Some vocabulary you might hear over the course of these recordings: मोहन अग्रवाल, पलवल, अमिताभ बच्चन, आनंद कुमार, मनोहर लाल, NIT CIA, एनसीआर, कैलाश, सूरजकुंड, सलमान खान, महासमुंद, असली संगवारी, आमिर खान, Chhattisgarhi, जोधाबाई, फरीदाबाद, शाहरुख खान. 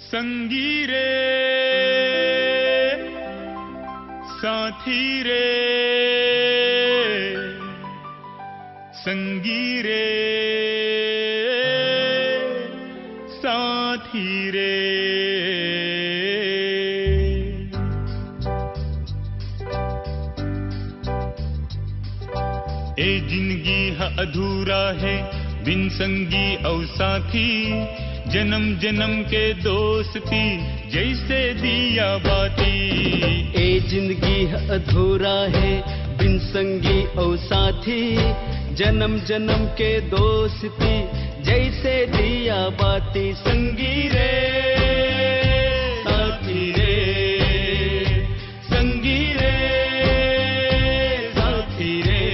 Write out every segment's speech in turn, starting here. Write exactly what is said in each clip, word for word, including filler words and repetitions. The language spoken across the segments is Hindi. संगी रे साथी रे संगी रे साथी रे ए जिंदगी है अधूरा है बिन संगी और साथी जन्म जन्म के दोस्ती जैसे दिया बाती ए जिंदगी अधूरा है बिन संगी और साथी जन्म जन्म के दोस्ती जैसे दिया बाती संगी रे साथी रे संगी रे साथी रे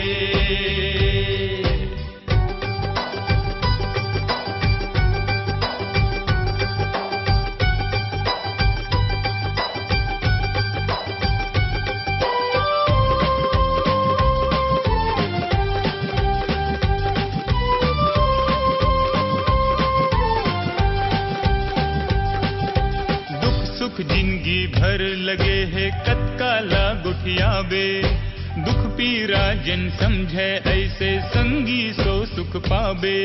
जिंदगी भर लगे है कतकाला गुठिया बे दुख पीरा जन समझे ऐसे संगी सो सुख पावे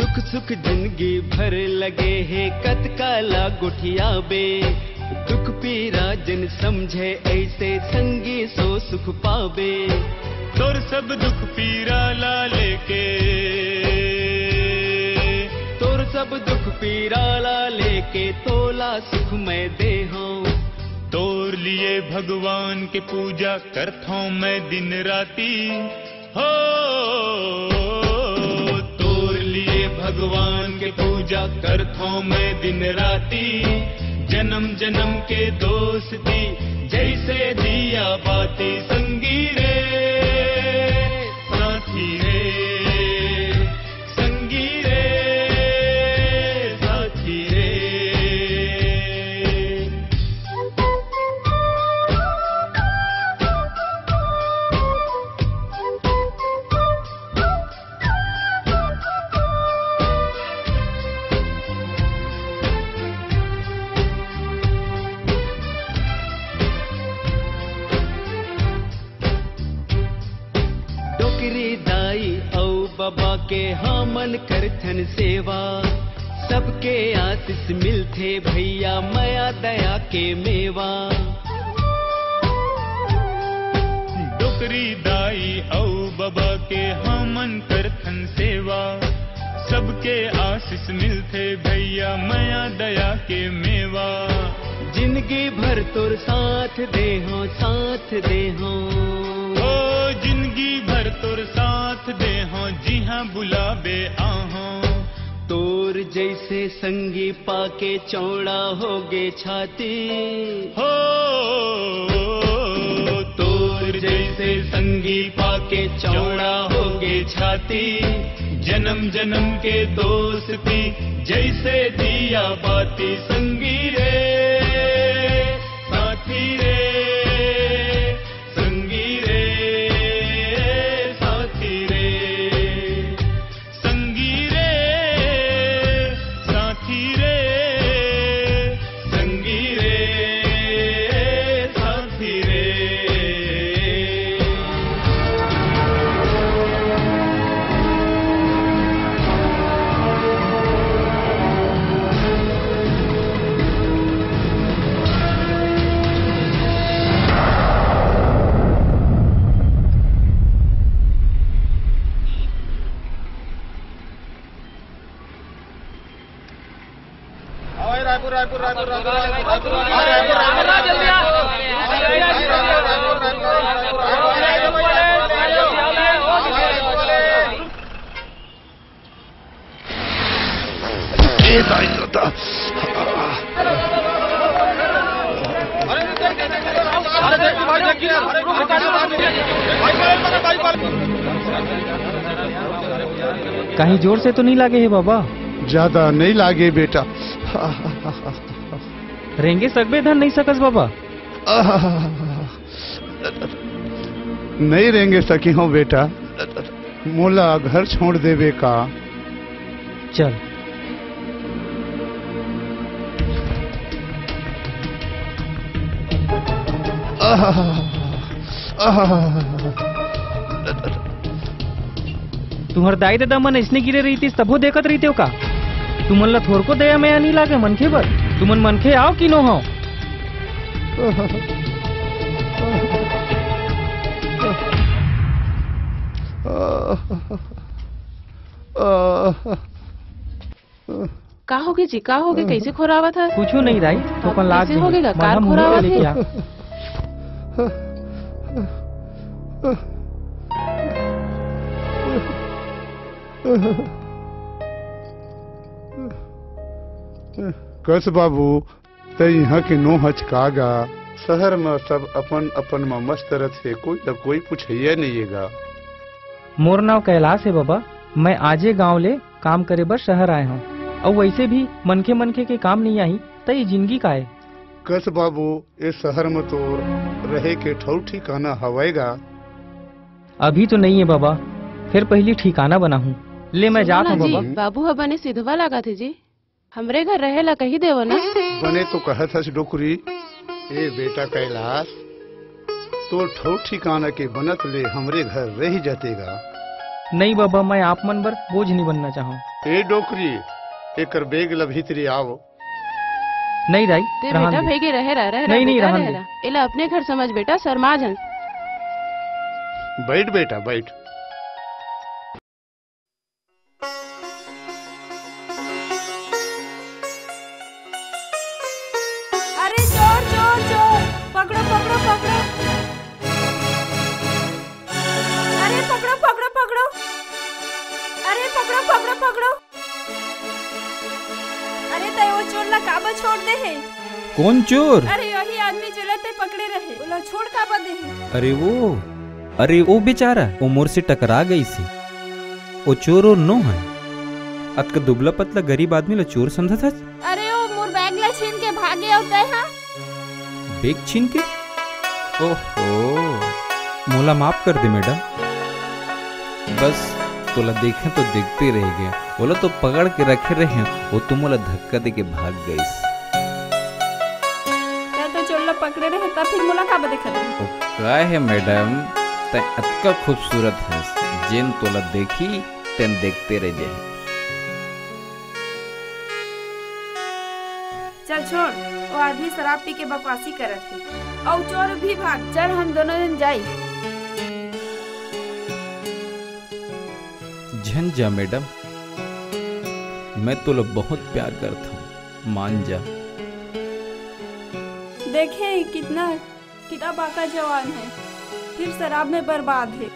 दुख सुख जिंदगी भर लगे है कतकाला गुठिया बे दुख पीरा जन समझे ऐसे संगी सो सुख पावे तोर सब दुख पीरा ला लेके सब दुख पीराला लेके तोला सुख मैं दे हो तोर लिए भगवान के पूजा करता हूँ मैं दिन राती हो तोर लिए भगवान के पूजा करता हूँ मैं दिन राती जन्म जन्म के दोस्ती जैसे दिया बाती संगी रे साथी रे बाबा के हाँ मन करथन सेवा सबके आशीष मिलते भैया माया दया के मेवा डोकरी दाई औ बाबा के हाँ मन करथन सेवा सबके आशीष मिलते भैया माया दया के मेवा जिंदगी भर तोर साथ दे हो साथ दे हो जिंदगी भर तोर साथ दे हो जी हाँ बुलाबे आहो तोर जैसे संगी पाके चौड़ा होगे छाती हो तोर जैसे संगी पाके चौड़ा होगे छाती जन्म जन्म के दोस्ती जैसे दिया बाती संगी रे साथी रे कहीं जोर से तो नहीं लागे है बाबा? ज्यादा नहीं लागे बेटा। रेंगे सकबे धन नहीं सकस बाबा? नहीं रेंगे सकी हो बेटा, मोला घर छोड़ देवे का। चल तुम्हार दाई दादा मन इसने गिरे रही थी तबो देखत रही हो का तुमन ला थोर को दया में नहीं लागे मनखे पर तुमन मनखे आओ कि नो हो का होगे जी का होगे कैसे खोरावा था कुछ नहीं दाई तो लाग हो गया कार खोरावा था कस बाबू ते यहाँ के नो हचकागा शहर में सब अपन अपन में मस्त रहते कोई न कोई पूछइया नहींगा। मोर नाव कैलाश है बाबा, मैं आजे गांव ले काम करे बर शहर आया हूँ और वैसे भी मनखे मनखे के काम नहीं आई तई जिंदगी का है। कस बाबू इस शहर में तो रहे के ठौर ठिकाना हवाएगा। अभी तो नहीं है बाबा, फिर पहली ठिकाना बना हूँ। ले मैं जात हूँ बाबा। बाबू ह बने सिधवा लगा थे जी, हमरे घर रहे ला कही देव ना। बने तो कहत हस डोकरी। ए बेटा कैलाश, तो ठो ठिकाना के बनत ले हमरे घर रही जातेगा। नहीं बाबा, मैं आप मन पर बोझ नहीं बनना चाहूँ। ए डोकरी, एकर बेग ला भीतरी आओ। नहीं दाई, बेटा भेगे रहे रह रहे नहीं नहीं रहन एला अपने घर समझ बेटा, शर्मा जन। बैठ बेटा बैठ। छोड़ दे है। कौन चोर? अरे यही आदमी जुलते पकड़े रहे, बोला छोड़ का बदे है। अरे वो अरे वो बेचारा वो मोर से टकरा गई सी, वो चोर और नो है। अतका दुबला पतला गरीब आदमी ला चोर समझा था। अरे वो मोर बैग ला छीन के भागे आउते हैं। बैग छीन के? ओहो, मोला माफ कर दे मैडम। बस तोला देखे तो देखते रह गया, बोला तो पकड़ के रखे रहे वो तुम मोला धक्का दे के भाग गई। तो चोला पकड़े रहे तब फिर मोला का देखे ओ का है मैडम, तै अतका खूबसूरत है जेन तोला देखी तेन देखते रह जाए। चल छोड़, वो आदमी शराब पी के बकवासी कर रही और चोर भी भाग। चल हम दोनों जन जाए। झन जा मैडम, मैं तो लोग बहुत प्यार करता हूँ, मान जा। देखे कितना कितना बाका जवान है, फिर शराब में बर्बाद है।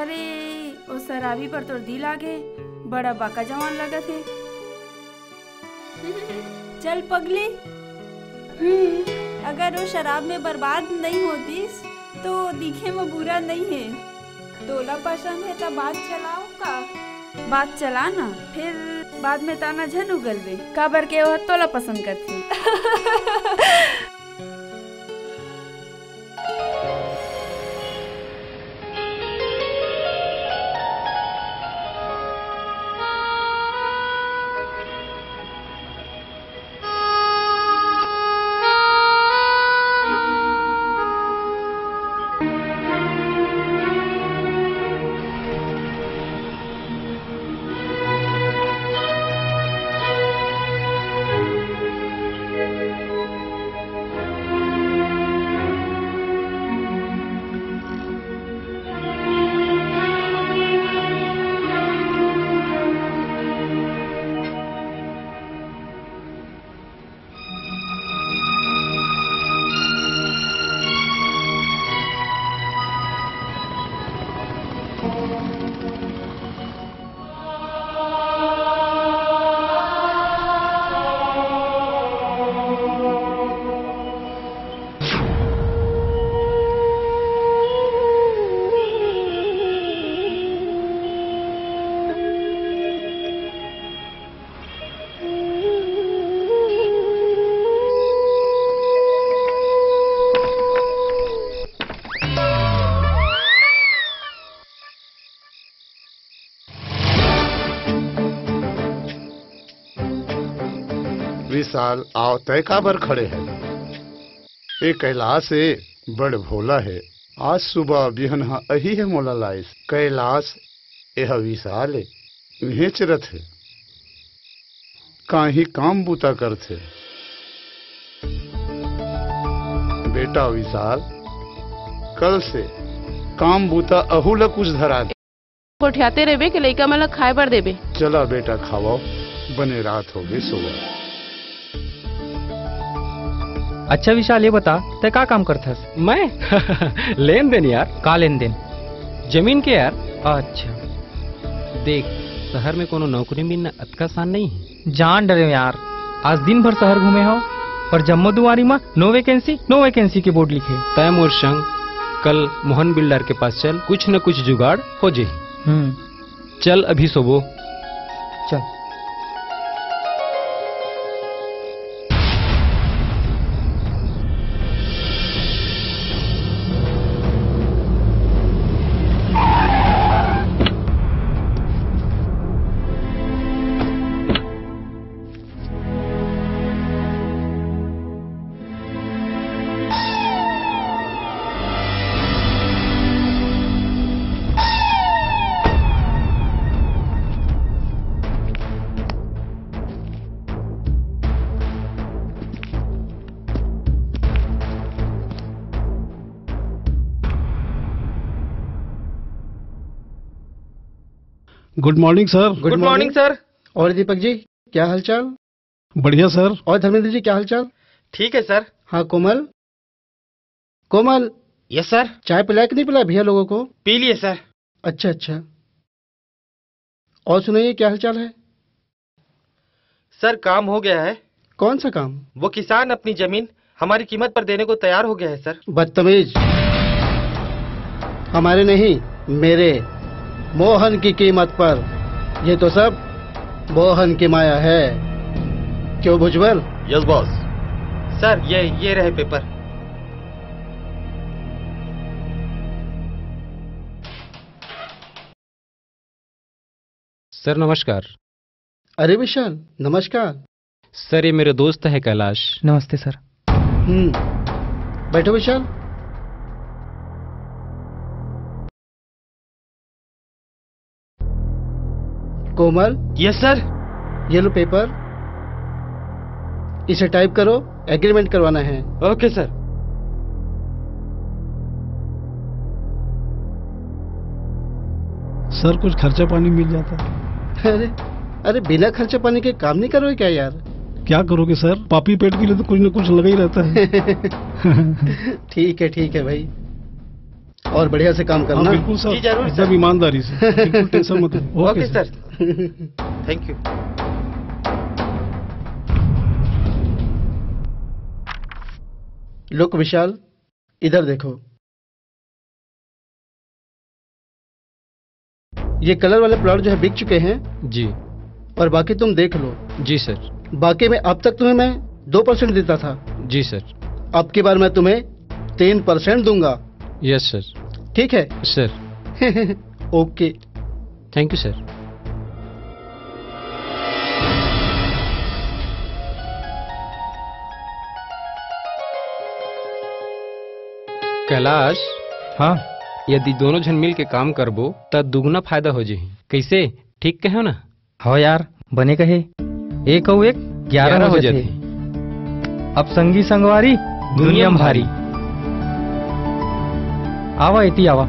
अरे वो शराबी पर तो दिल आ गए, बड़ा बाका जवान लगा थे। चल पगली, अगर वो शराब में बर्बाद नहीं होती तो दिखे में बुरा नहीं है। तोला पसंद है तो बात चलाऊ का, बात चलाना फिर बाद में ताना झन उगल बे काबर के वो तोला पसंद करती। साल आओ तय काबर खड़े हैं? ए कैलाश ए बड़ भोला है। आज सुबह बिहनहा अही है मोला लाइस। कैलाश एह विशाल है, चरत है, काही काम बूता करथे। बेटा विशाल, कल से काम बूता अहुला कुछ धरा दे। कोठियाते रेबे के लइका मन ला खाए बर देबे। चला बेटा खावाओ, बने रात हो गई सुबह। अच्छा विशाल, ये बता ते का काम करथस? मैं लेन देन यार। का लेन देन? जमीन के यार। अच्छा देख, शहर में कोनो नौकरी मिलना अतका सान नहीं है। जान डरे यार, आज दिन भर शहर घूमे हो पर जम्मो दुआरी माँ नो वैकेंसी नो वैकेंसी के बोर्ड लिखे। तय मोर संग कल मोहन बिल्डर के पास चल, कुछ न कुछ जुगाड़ हो जाये। चल अभी सोबो, चल। Good morning sir. Good morning sir. और दीपक जी क्या हालचाल? बढ़िया सर। और धर्मेंद्र जी क्या हालचाल? ठीक है सर। हाँ कोमल, कोमल। Yes sir. चाय पिलाया कि नहीं पिलाया भैया लोगों को? पी लिए सर। अच्छा अच्छा। और सुनाइए क्या हालचाल है? सर काम हो गया है। कौन सा काम? वो किसान अपनी जमीन हमारी कीमत पर देने को तैयार हो गया है सर। बदतमीज, हमारे नहीं मेरे मोहन की कीमत पर। ये तो सब मोहन की माया है। क्यों भुजबल? Yes boss. सर ये ये रहे पेपर। सर नमस्कार। अरे विशाल नमस्कार। सर ये मेरे दोस्त है कैलाश। नमस्ते सर। हम्म, बैठो विशाल। कोमल। Yes sir. ये लो पेपर, इसे टाइप करो, एग्रीमेंट करवाना है। Okay sir. सर कुछ खर्चा पानी मिल जाता? अरे अरे बिना खर्चा पानी के काम नहीं करोगे क्या यार? क्या करोगे सर, पापी पेट के लिए तो कुछ न कुछ लगा ही रहता है। ठीक है ठीक है भाई, और बढ़िया से काम करना। बिल्कुल सर, जी जरूर सर, ईमानदारी से, बिल्कुल टेंशन मत। Okay sir, thank you. लोक विशाल इधर देखो, ये कलर वाले प्लॉट जो है बिक चुके हैं जी, और बाकी तुम देख लो। जी सर। बाकी में अब तक तुम्हें मैं दो परसेंट देता था। जी सर। अब की बार मैं तुम्हें तीन परसेंट दूंगा। Yes sir. ठीक है sir. Okay, thank you sir. कैलाश। हाँ। यदि दोनों जन मिल के काम करबो तो दुगुना फायदा हो जाही। कैसे? ठीक कहो ना। हाँ यार, बने कहे। एक और एक ग्यारह हो जाते। अब संगी संगवारी दुनिया भारी। आवा इति आवा।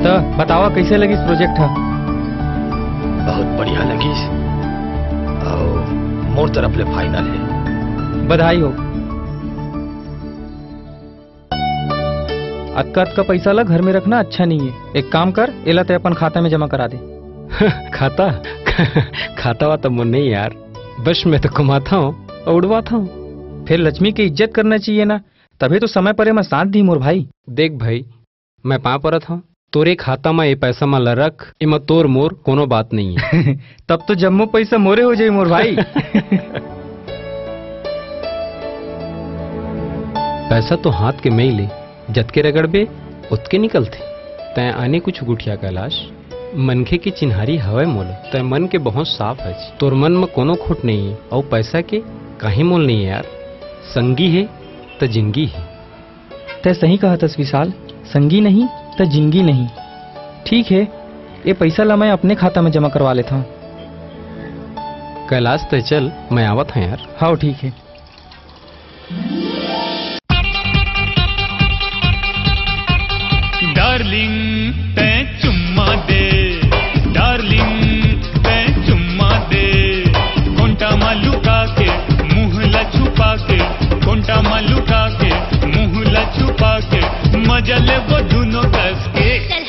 तो बतावा कैसे लगी प्रोजेक्ट? है बहुत बढ़िया लगी और मोर तरफ ले फाइनल है। बधाई हो। अतका अतका पैसा ला घर में रखना अच्छा नहीं है। एक काम कर, एला ते अपन खाता में जमा करा दे। खाता खाता हुआ तो मुन नहीं यार, बस मैं तो कमाता हूँ और उड़वाता हूँ। फिर लक्ष्मी की इज्जत करना चाहिए ना, तभी तो समय पर मैं साथ दी मोर भाई। देख भाई, मैं पाँ परत हूँ, तोरे खाता में ये पैसा माला रख, इमा तोर मोर कोनो बात नहीं है। तब तो जम्मो पैसा मोरे हो जाए मोर भाई। पैसा तो हाथ के मैं ले, जत के रगड़बे उतके निकलते। तय आने कुछ गुठिया कैलाश, मनखे की चिन्हारी हवे मोल तय मन के बहुत साफ है, तोर मन में कोनो खोट नहीं और पैसा के काहे मोल नहीं यार। संगी है तो जिंदगी है। तय सही कहा तस विशाल, संगी नहीं तो जिंदगी नहीं। ठीक है, ये पैसा ला मैं अपने खाता में जमा करवा लेता हूँ। कैलाश तय चल, मैं आवत हूँ यार। हाँ ठीक है। डार्लिंग तय चुम्मा दे, डार्लिंग तय चुम्मा दे, कोंटा मा लुका के मुँह ला छुपा के, कोंटा मा लुका के मुँह ला छुपा के, मजा ले वो दोनों कस के।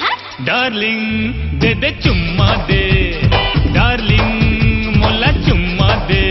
डार्लिंग दे दे चुम्मा दे, डार्लिंग मोला चुम्मा दे।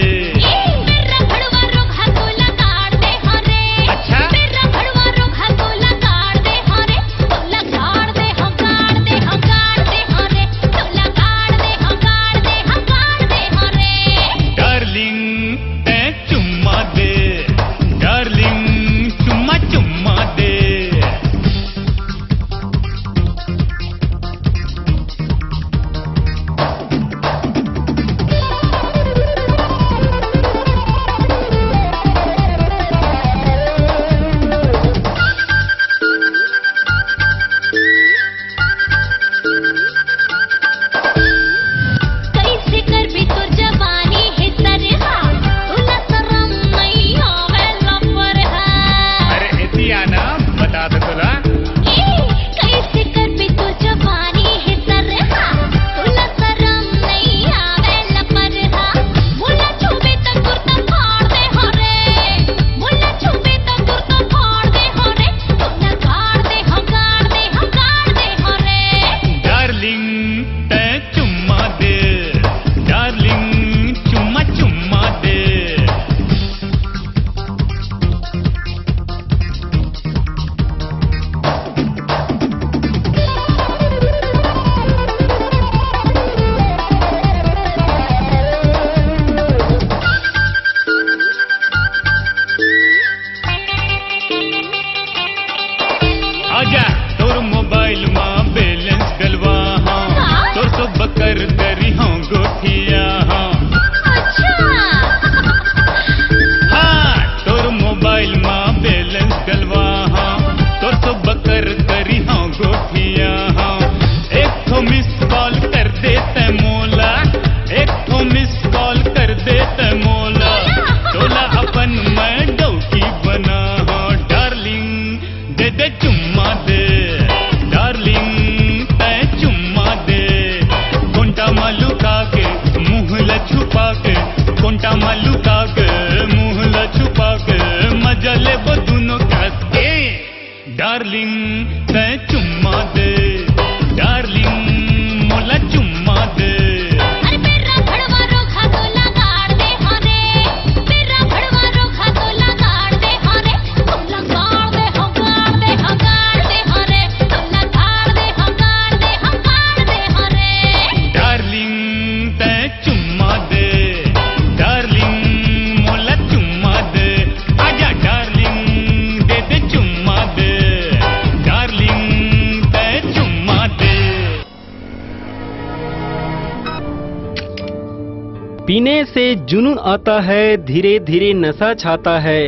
जुनून आता है, धीरे धीरे नशा छाता है,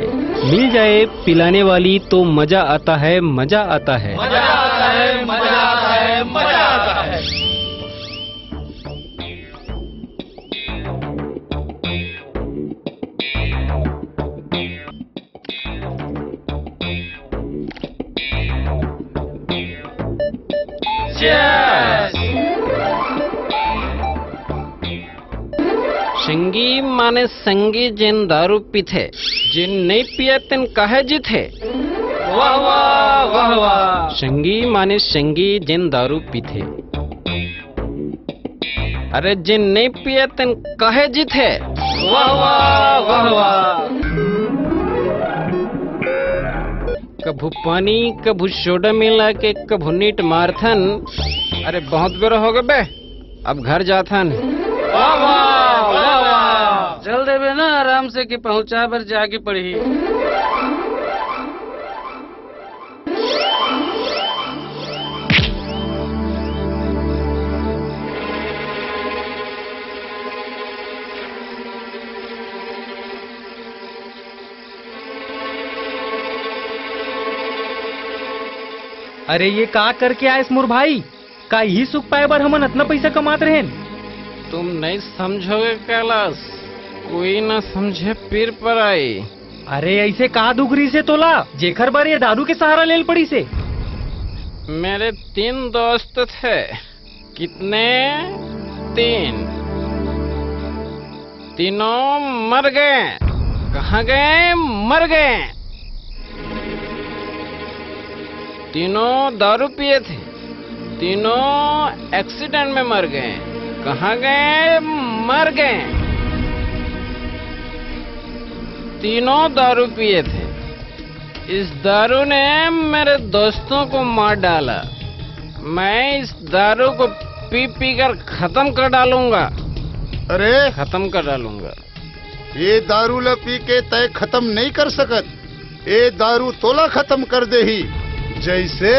मिल जाए पिलाने वाली तो मजा आता है, मजा आता है, मजा आता है, मजा आता है, मजा आता है। संगी माने संगी जिन दारू पीथे, जिन नहीं पिया तिन काहे जीथे। वाह वाह वाह वाह। संगी माने संगी जिन दारू पीथे, अरे जिन नहीं पिया तिन काहे जीथे। वाह वाह वाह वाह। कभू पानी कभू सोडा मिला के कभू नीट मारथन, अरे बहुत बेर हो गए बे, अब घर जाथन। वाह वाह वाह वाह। चल देवे ना आराम से कि पहुँचा पर जाके पड़ी। अरे ये का करके आयस मोर भाई, का ही सुख पाए बर हमन इतना पैसा कमात रहें। तुम नहीं समझोगे कैलाश, कोई ना समझे पीर पर आई। अरे ऐसे का दुगरी से तोला जेखर बार ये दारू के सहारा लेल पड़ी से। मेरे तीन दोस्त थे। कितने? तीन। तीनों मर गए। कहाँ गए? मर गए। तीनों दारू पिए थे, तीनों एक्सीडेंट में मर गए। कहाँ गए? मर गए। तीनों दारू पिए थे। इस दारू ने मेरे दोस्तों को मार डाला। मैं इस दारू को पी पी कर खत्म कर डालूंगा। अरे खत्म कर डालूंगा। ये दारू ला पी के तय खत्म नहीं कर सकत। ये दारू तोला खत्म कर दे ही, जैसे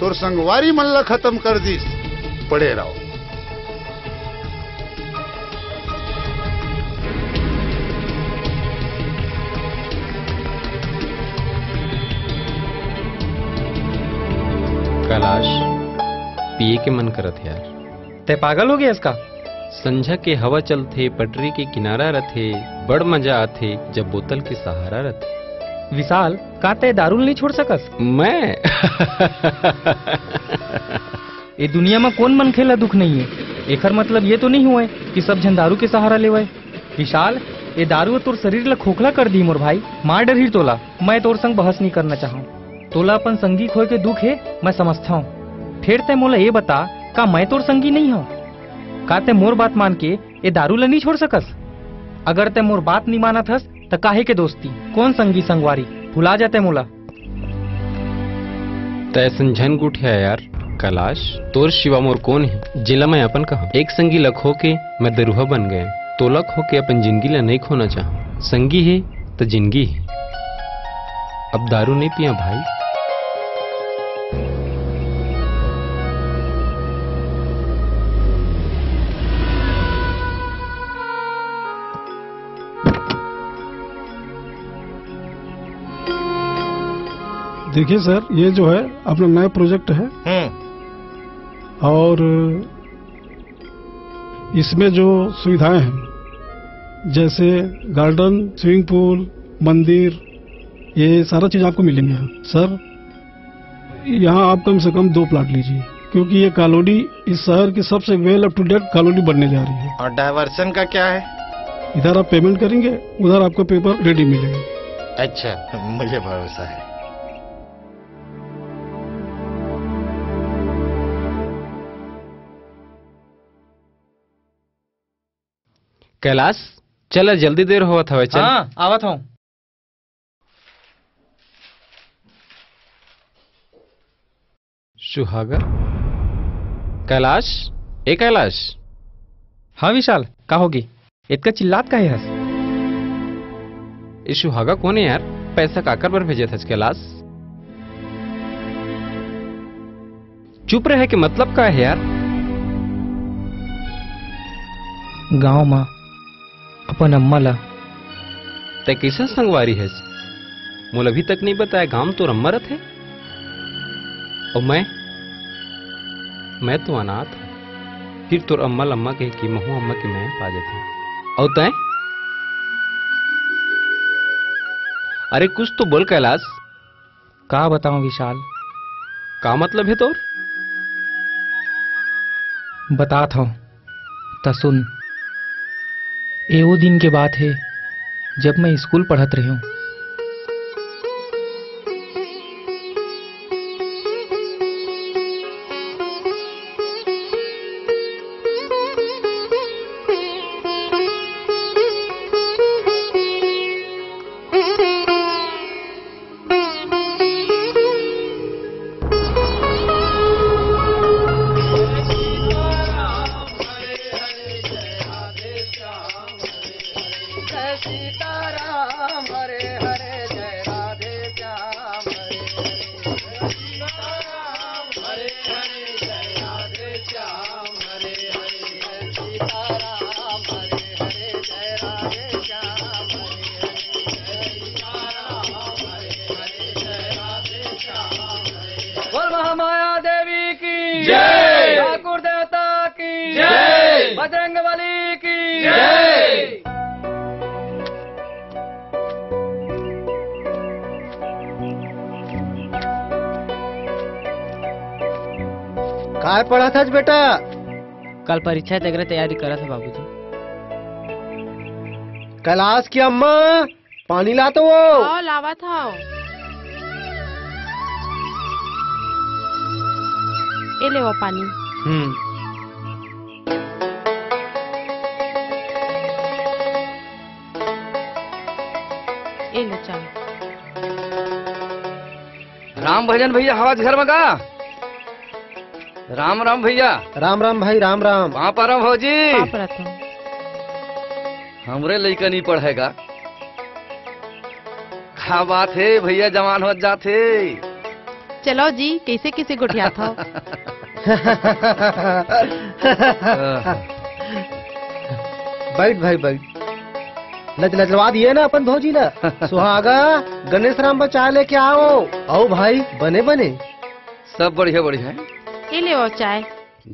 तोर संगवारी मल्ला खत्म कर दी। पड़े रहो। कैलाश पिए के मन करत यार। ते पागल हो गया इसका। संझा के हवा चलते, पटरी के किनारा रहते, बड़ मजा आते जब बोतल के सहारा रहते। विशाल का ते दारू नहीं छोड़ सकस? मैं ये दुनिया में कौन मन खेला दुख नहीं है। एकर मतलब ये तो नहीं हुआ है कि सब जन दारू के सहारा लेवे। विशाल ये दारू तोर शरीर ला खोखला कर दी मोर भाई। मार डर ही तोला। मैं तोर संग बहस नहीं करना चाहूँ। तोला अपन संगी खोए के दुख है मैं समझता हूँ। फिर ते मोला ये बता, का मैं तोर संगी नहीं हूँ? का ते मोर बात मान के ये दारू ला नहीं छोड़ सकस? अगर ते मोर बात नहीं माना थस तो काहे के दोस्ती, कौन संगी संगवारी? भुला जाते मोला। तय संझन गुठिया यार। कैलाश तोर शिवा मोर कौन है जिला मैं अपन कहा? एक संगी लख हो के मैं दरुहा बन गया। तो लख हो के अपन जिंदगी ला नहीं खोना चाह। संगी है तो जिंदगी है। अब दारू नहीं पिया भाई। देखिए सर, ये जो है अपना नया प्रोजेक्ट है और इसमें जो सुविधाएं हैं जैसे गार्डन, स्विमिंग पूल, मंदिर, ये सारा चीज़ आपको मिलेंगे सर। यहाँ आप कम से कम दो प्लाट लीजिए क्योंकि ये कॉलोनी इस शहर की सबसे well up to date colony बनने जा रही है। और डायवर्सन का क्या है? इधर आप पेमेंट करेंगे, उधर आपको पेपर रेडी मिलेगा। अच्छा, मुझे भरोसा है। कैलाश चला, जल्दी देर हुआ था। चल। हाँ, आवत हूँ। सुहागा। कैलाश, ए कैलाश। हाँ विशाल, का होगी? इतका चिल्लात काहे हस? ये सुहागा कौन है यार? पैसा काकर पर भेजे था कैलाश? चुप रहे के मतलब का है यार? गाँव माँ अपन अम्मा ला ते कैसा संगवारी है? मोला अभी तक नहीं बताया। गांव तो अम्मा रथ है और मैं मैं तो अनाथ हूँ। फिर तो अम्मा लम्मा कहे कि महू अम्मा के मैं पा जाती हूँ। और तय? अरे कुछ तो बोल कैलाश। का बताऊं विशाल? का मतलब है तोर? बताता हूँ ता सुन। ए वो दिन के बात है जब मैं स्कूल पढ़त रही हूँ। माया कहाँ पढ़ा था बेटा? कल परीक्षा तक तैयारी करा था बाबूजी। कैलाश की अम्मा पानी लाते हो? हाँ लावा था। ये ले वो पानी। हम्म। ये ले चाय। राम भजन भैया हवाज घर में का? राम राम भैया। राम राम भाई, राम राम। वहाँ पर राम भौजी। हमरे लड़का नहीं पढ़ेगा। क्या बात है भैया, जवान हो जाते। चलो जी, कैसे कैसे गुठिया था। बैठ भाई बैठ। लच लचवा दिए ना अपन भौजी ना। सुहागा गणेश राम बचा लेके आओ। आओ भाई, बने बने सब बढ़िया बढ़िया। ये ले वो चाय।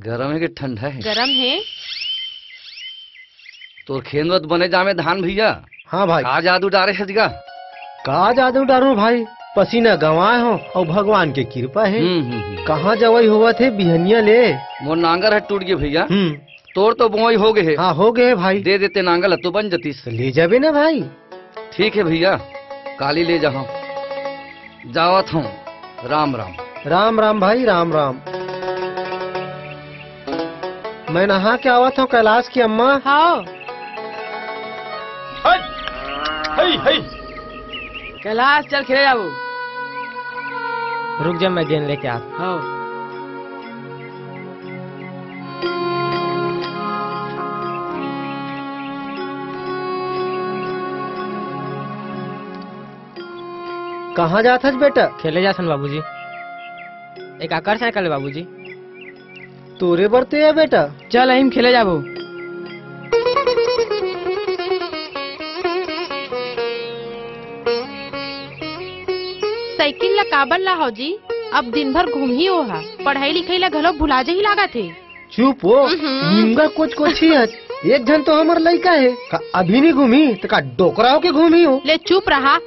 गरम है कि ठंडा है? गरम है। तो खेत बने जामे धान भैया। हाँ भाई। का जादू डारे है जिगा? का जादू डारू भाई, पसीना गंवाए हो और भगवान के कृपा है। कहाँ जवाई हुआ थे बिहनिया ले। मोर नांगर है टूट गया भैया। तोड़ तो बोई हो गए है। हाँ हो गए भाई। दे देते नांगल तो बन जाती। ले जाबे ना भाई। ठीक है भैया, काली ले जाओ। जावत हूँ, राम राम। राम राम भाई, राम राम। मैं नहा के आवत हूँ कैलाश की अम्मा। हाँ। है, है, है। कैलाश चल खेले जाओ। रुक जा, मैं गेंद लेके आ। हाँ। कहाँ जाता है बेटा? खेले जासन बाबूजी। एक आकर्षण कर ले बाबूजी। तोरे बरते है बेटा। चल हम खेले जाबो। साइकिल ला काबर ला हो जी, अब दिन भर घूम ही ओहा, पढ़ाई लिखाई ला घलो भुला जे ही लागा थे। चुप हो, निमगा कुछ कुछ ही है। एक जन तो हमार लड़का है का अभी नहीं घूमी तो का डोकरा हो के घूमी हो। ले चुप रहा।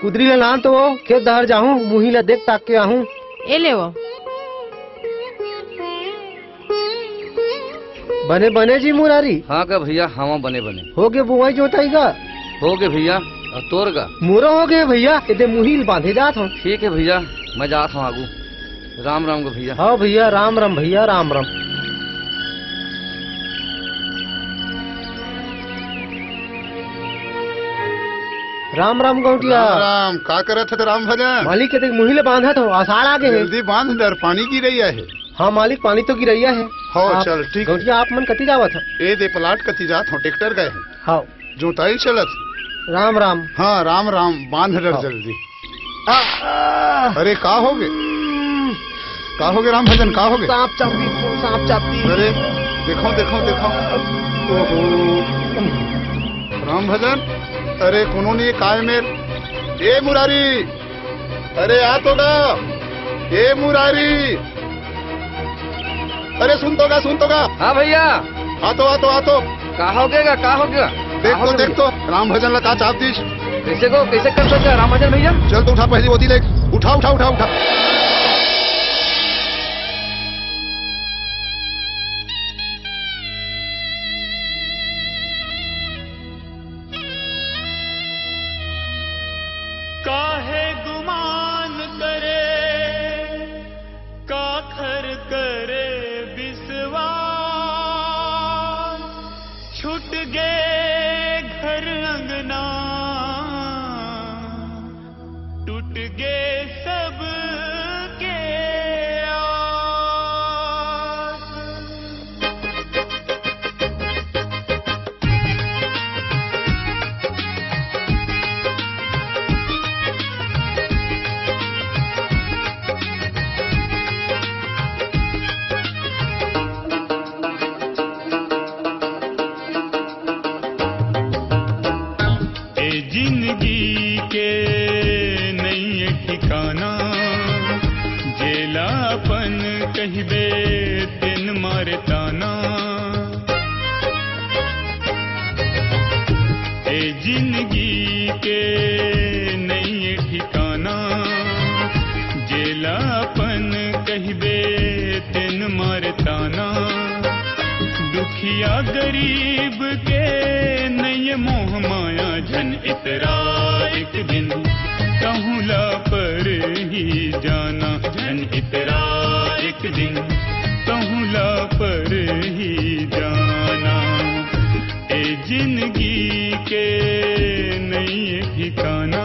कुदरी लान तो वो खेत दहर जाऊं, मुही ला देख ताक के आऊं। ए ले वो। बने बने जी मुरारी। हाँ का भैया, हाँ बने बने। हो गए बुआई जोताई का? हो गए भैया। और तोर का? मोरा हो गए भैया। इधर मुही बांधे जात हूँ। ठीक है भैया, मैं जात हूँ आगू। राम राम का भैया। हाँ भैया, राम राम भैया, राम राम। राम राम गौटिया। राम, राम का करत है तो राम भजन? मालिक के मुही ले बांधा तो आसार आ गए। जल्दी बांध डर, पानी गिरैया है। हाँ मालिक, पानी तो गिरैया है। हाँ चल ठीक। गौटिया आप मन कति जावा था? ए दे प्लाट कति जात हो, ट्रैक्टर गए। हाँ जोताई चलत। राम राम। हाँ राम राम, बांध डर जल्दी। अरे का हो गए? का हो गए राम भजन, का हो गए? सांप चापी, सांप चापी। अरे देखो देखो देखो। राम भजन, अरे कोनो नहीं काय मेर। ए मुरारी, अरे आ तो गा। ए मुरारी, अरे सुन तो गा, सुन तो गा। हाँ भैया। आ तो आ तो आ तो। का हो गया, का हो गया? देख तो देख तो, राम भजन लगा चाप दीज। कैसे को कैसे कर सकता राम भजन भैया? चल तो उठा पहली बोती ले। उठा उठा उठा उठा। जिंदगी के इतरा एक दिन कहूँ लापर ही जाना, जन इतरा एक दिन कहूँ लापर ही जाना। ए जिंदगी के नहीं ठिकाना,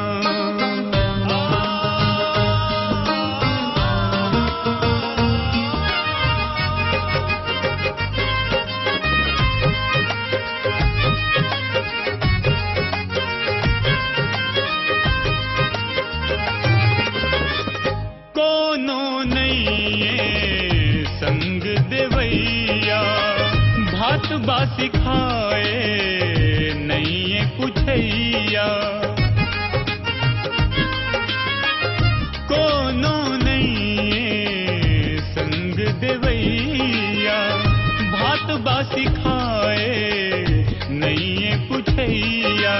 सिखाए नहीं है कुछ हैया। कोनो नहीं है संग देवैया, भात बा सिखाए नहीं है कुछ हैया।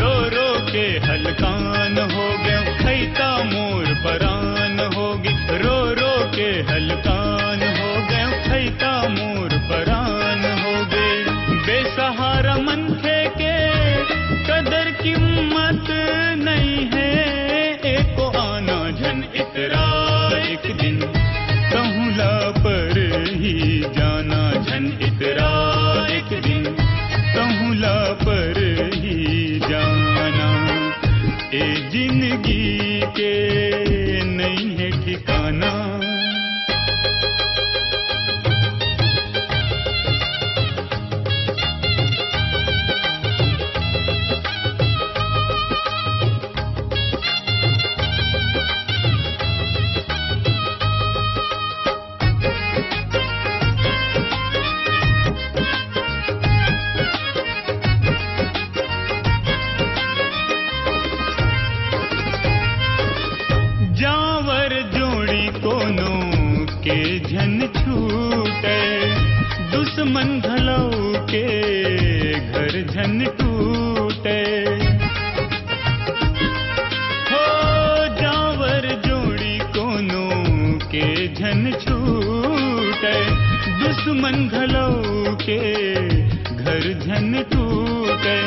रो रो के हलकान हो गया, खैता मोर परान हो गया। रो रो के हलकान हो गया, खैता मोर परान। बेसहारा मनखे के कदर कीमत नहीं है, एको आना जन इतरा एक दिन कहूँ लापर ही जाना। जन इतरा एक दिन कहूँ लापर ही जाना। ए जिंदगी के नहीं है ठिकाना। झन छूटे दुश्मन घलऊ के घर झन टूटे हो। जावर जोड़ी कोनो के झन छूटे दुश्मन घलऊ के घर झन टूटे।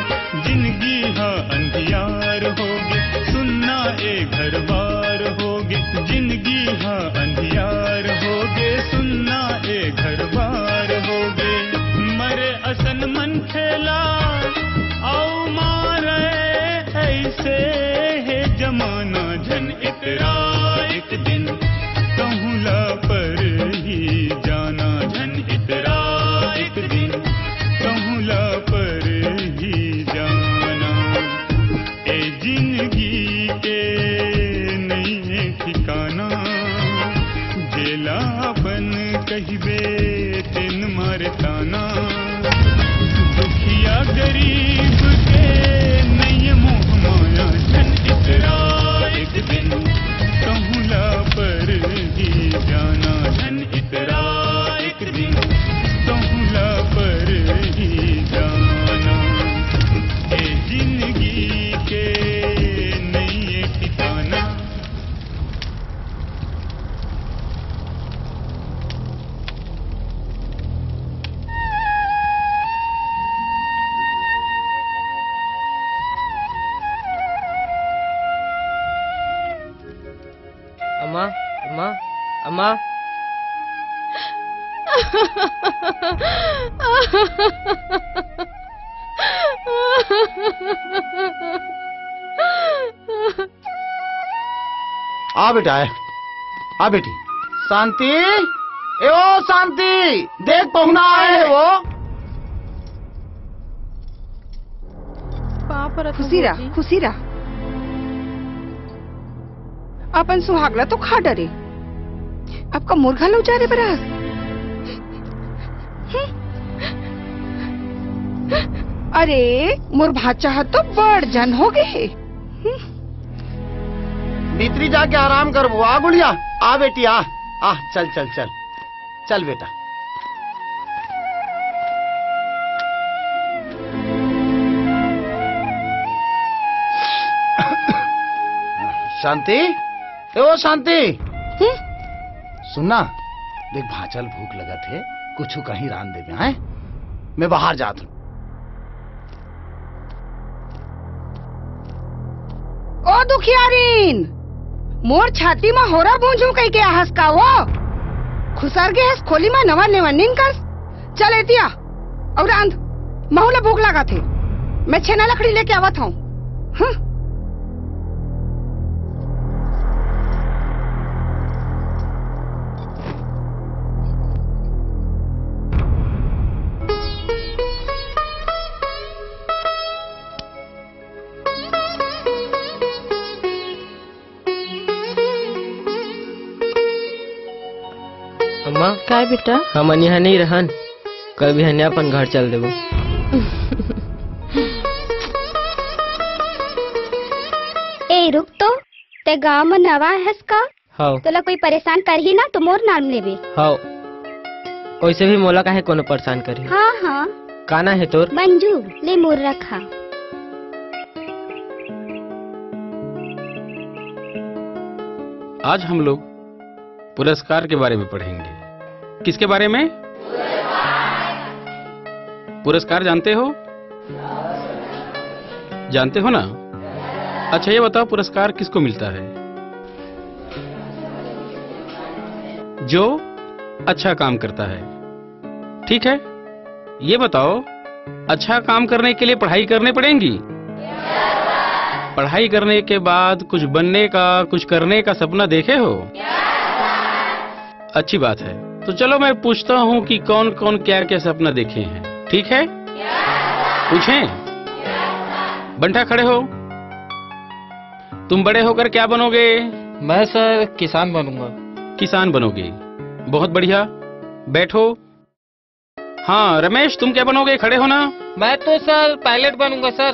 जिंदगी हा अंधियार होगी सुनना ए घर बार होगी। जिंदगी हा अंधियार सुनना ए घर बार हो गे। मरे असन मन खेला आओ मारे ऐसे है जमाना। जन इतरा एक दिन कहूँ लापर ही जाना। जन इतरा एक दिन कहूँ लापर ही जाना। ए जिंदगी के नहीं है ठिकाना। जेलापन कही बे तिन मारे ताना, दुखिया गरीब के नहीं मोह माया। जन इतरा एक दिन कहूँ लापर ही जाना। जन इतरा एक दिन कहूँ लापर ही जाना। ए जिंदगी के नहीं है ठिकाना। अम्मा अम्मा अम्मा आ बेटा है, आ बेटी। शांति, ए ओ शांति, देख पहुना है वो पाप। खुशीरा खुशीरा अपन सुहागला तो खा डरे, आपका मुर्गा लो जा रे बरास। अरे मोर भाचा तो बड़ जन हो गए। भीतरी जाके आराम कर। वो आ गुड़िया, आ बेटी आ, आ चल चल चल चल बेटा। शांति, ओ शांति, सुनना देख भाचल भूख लगत है, कुछ कहीं रान दे में है। मैं बाहर जात हूँ। ओ दुखियारीन, मोर छाती में होरा बूंझू कई के आहस का वो खुसर के हस खोली में नवा नेवा निन कस चल एतिया और आंध महुला भूख लगा थे मैं छेना लकड़ी लेके आवत हूं। हां काय बेटा हम यहाँ नहीं रहन, कल भी हने अपन घर चल देबो। ए रुक तो ते गाँव में नवा हस का हाँ। तोला कोई परेशान कर ही ना तो मोर नाम लेबे हाँ। वैसे भी मोला काहे कोनो परेशान करी हाँ हाँ। काना है तोर मंजू ले मोर रखा आज हम लोग पुरस्कार के बारे में पढ़ेंगे। किसके बारे में? पुरस्कार जानते हो? जानते हो ना? अच्छा ये बताओ पुरस्कार किसको मिलता है? जो अच्छा काम करता है। ठीक है ये बताओ अच्छा काम करने के लिए पढ़ाई करने पड़ेंगी? पढ़ाई करने के बाद कुछ बनने का कुछ करने का सपना देखे हो? अच्छी बात है तो चलो मैं पूछता हूँ कि कौन कौन क्या क्या सपना देखे हैं। ठीक है पूछें? बंटा खड़े हो तुम बड़े होकर क्या बनोगे? मैं सर किसान बनूंगा। किसान बनोगे बहुत बढ़िया बैठो। हाँ रमेश तुम क्या बनोगे? खड़े हो ना। मैं तो सर पायलट बनूंगा सर।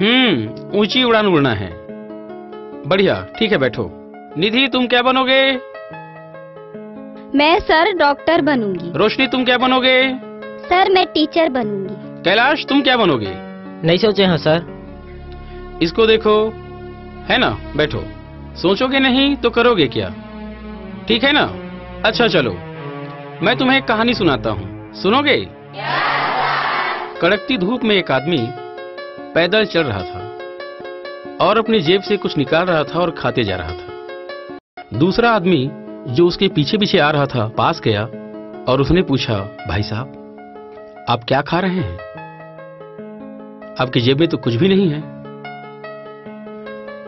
हम्म ऊंची उड़ान उड़ना है बढ़िया ठीक है बैठो। निधि तुम क्या बनोगे? मैं सर डॉक्टर बनूंगी। रोशनी तुम क्या बनोगे? सर मैं टीचर बनूंगी। कैलाश तुम क्या बनोगे? नहीं सोचे हैं सर। इसको देखो है ना बैठो सोचोगे नहीं तो करोगे क्या ठीक है ना। अच्छा चलो मैं तुम्हें एक कहानी सुनाता हूँ सुनोगे? कड़कती धूप में एक आदमी पैदल चल रहा था और अपनी जेब से कुछ निकाल रहा था और खाते जा रहा था। दूसरा आदमी जो उसके पीछे पीछे आ रहा था पास गया और उसने पूछा भाई साहब आप क्या खा रहे हैं? आपकी जेब में तो कुछ भी नहीं है।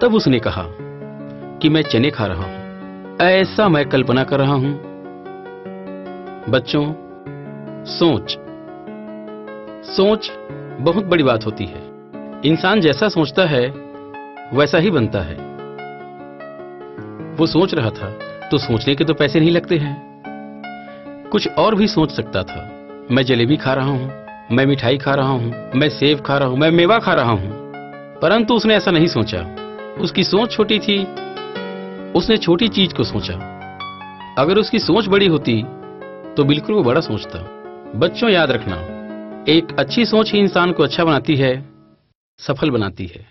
तब उसने कहा कि मैं चने खा रहा हूं। ऐसा मैं कल्पना कर रहा हूं। बच्चों सोच सोच बहुत बड़ी बात होती है। इंसान जैसा सोचता है वैसा ही बनता है। वो सोच रहा था तो सोचने के तो पैसे नहीं लगते हैं। कुछ और भी सोच सकता था। मैं जलेबी खा रहा हूं मैं मिठाई खा रहा हूं मैं सेब खा रहा हूं मैं मेवा खा रहा हूं। परंतु उसने ऐसा नहीं सोचा। उसकी सोच छोटी थी उसने छोटी चीज को सोचा। अगर उसकी सोच बड़ी होती तो बिल्कुल वो बड़ा सोचता। बच्चों याद रखना एक अच्छी सोच ही इंसान को अच्छा बनाती है सफल बनाती है।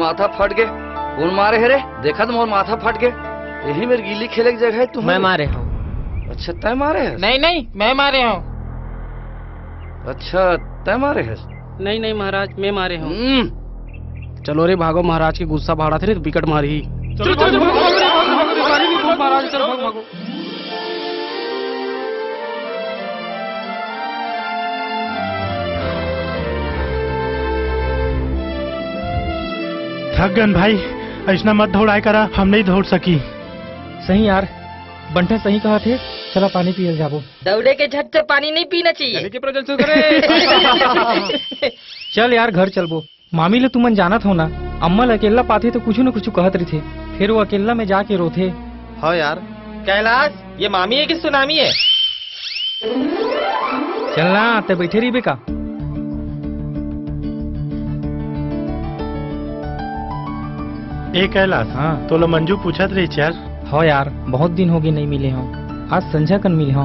माथा फट गए कौन मारे है रे? देखा तो मोर माथा फट गए। यही मेरी गिल्ली खेले की जगह है। तुम मैं मारे हूँ। अच्छा तय मारे है? नहीं नहीं मैं मारे हूँ। अच्छा तय मारे है? नहीं नहीं महाराज मैं मारे हूँ। चलो रे भागो महाराज की गुस्सा भाड़ा थे तो बिकट मारी ही। थकगन भाई ऐसा मत दौड़ाए करा हम नहीं दौड़ सकी। सही यार बंटा सही कहा थे चला पानी पी जाबो। दौड़े के झट से पानी नहीं पीना चाहिए। चल यार घर चलबो। मामी ले तुमन जानत हो ना अम्मा अकेला पाते तो कुछ न कुछ कहत रही थे फिर वो अकेला में जाके रोते। हाँ यार कैलाश ये मामी है कि सुनामी है? चलना तो बैठे रही बेका। ए कैलाश हाँ तो लो मंजू पूछत रही यार। हाँ यार बहुत दिन हो गए नहीं मिले हो आज संझा कन मिले हो।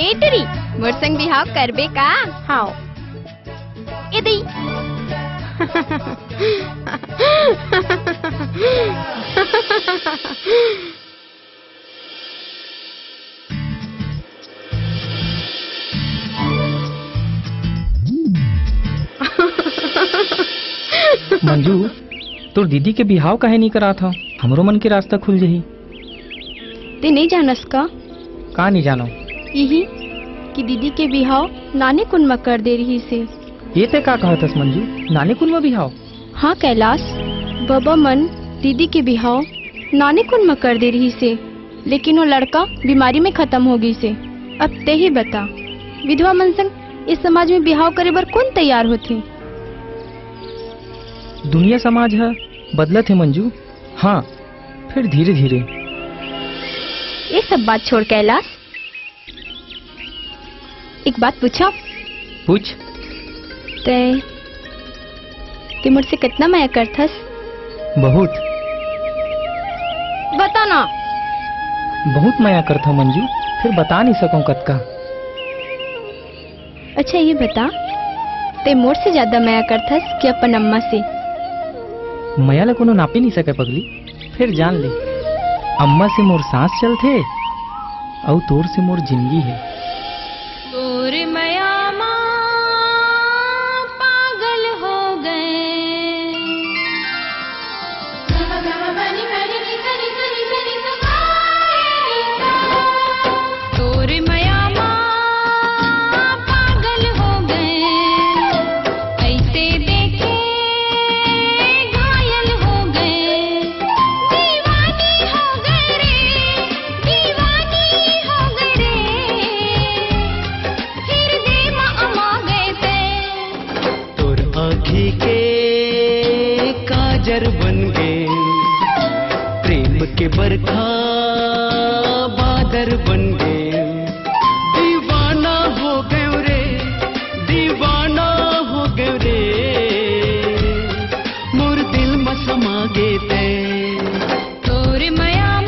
बेटरी मोर संग बिहाव करबे का? हाँ इदी मंजू तोर दीदी के बिहाव काहे नहीं करा था? हमरो मन के रास्ता खुल जही। ते नहीं जानस का? का नहीं जानो? यही कि दीदी के बिहाव नाने कुनवा कर दे रही से। ये ते का कहत हस मंजू? नाने कुनवा बिहाव? हाँ कैलाश, बाबा मन दीदी के बिहाव नाने कुनवा कर दे रही से, लेकिन वो लड़का बीमारी में खत्म हो गई से। अब ते ही बता, विधवा मन संग इस समाज में बिहाव करे बर कौन तैयार होते? दुनिया समाज है, बदलत है मंजू। हाँ, फिर धीरे धीरे। ये सब बात छोड़ कैलाश, एक बात पूछा? पूछ। ते, ते मुझसे कितना माया करथस? बहुत। बता ना। बहुत माया करता मंजू, फिर बता नहीं सकूं कत का। अच्छा ये बता, ते मोर से ज्यादा माया करथस कि अपन अम्मा से? मया ला कोनो नापी नहीं सके पगली, फिर जान ले। अम्मा से मोर सांस चलते और तोर से मोर जिंदगी है। तोर मया मां पागल हो गए, तोर मया मां पागल हो गए, ऐसे देखे बन गए, प्रेम के बरखा बादल बन गए, दीवाना हो गए रे, दीवाना हो गए रे, मोर दिल में समा गए ते। तोरे मया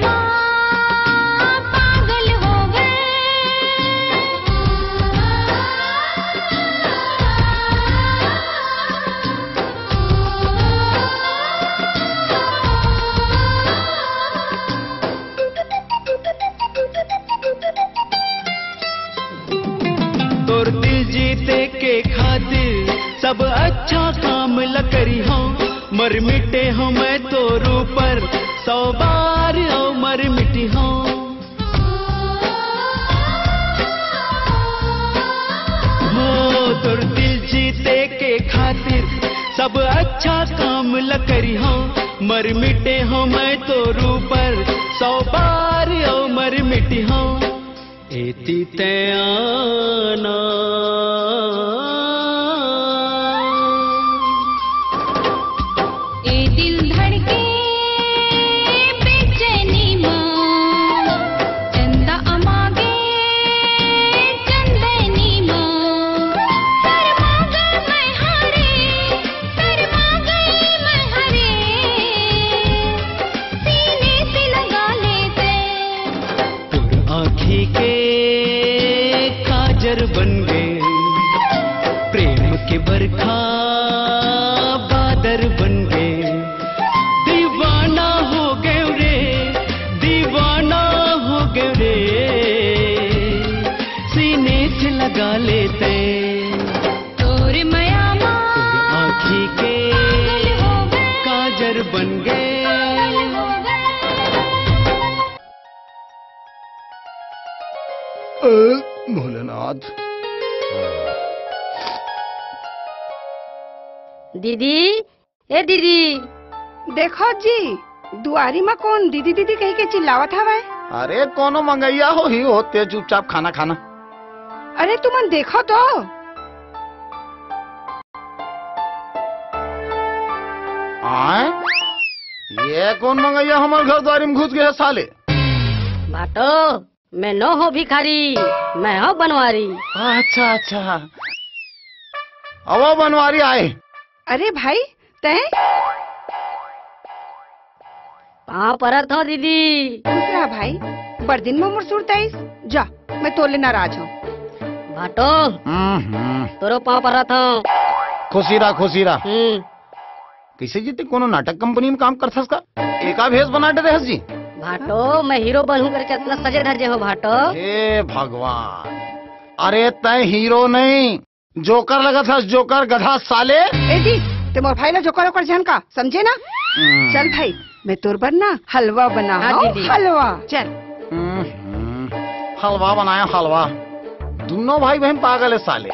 मां पागल हो गए। सागर बन गए, प्रेम के बरखा बादल बन गए, दीवाना हो गए रे, दीवाना हो गए रे, सीने से लगा लेते तोरे मयामा, आँखी के काजल बन गए। भोलेनाथ दीदी, ए दीदी देखो जी, दुआरी में कौन दीदी दीदी कह के चिल्लावत हवा है? अरे कोनो मंगैया हो ही होते चुपचाप खाना खाना। अरे तुमन देखो तो, आए ये कौन मंगैया हमारे घर द्वारी में घुस गया साले। बाटो मैं न हो भिखारी, मैं हो बनवारी। अच्छा अच्छा, अब बनवारी आए। अरे भाई तै पाँव परत हो दीदी। दूसरा भाई बड़ दिन में मुर सुरताइस, जा मैं तोले नाराज हूँ। भाटो तोरो पाँव परत हूँ। खुशी रहा खुशी रहा। कैसे जीते कोनो नाटक कंपनी में काम करथस का? एका भेस बनाते रहस जी। भाटो मैं हीरो बनूं करके इतना सजे धजे हो भाटो। हे भगवान, अरे तय हीरो नहीं जोकर लगा था, जोकर गधा साले। ए जी ते मोर भाई ना जोकर ओकर जन का समझे ना। चल भाई मैं तोर पर ना हलवा बना। हाँ दीदी हलवा, चल हलवा बनाया हलवा। दोनों भाई बहन पागल है साले।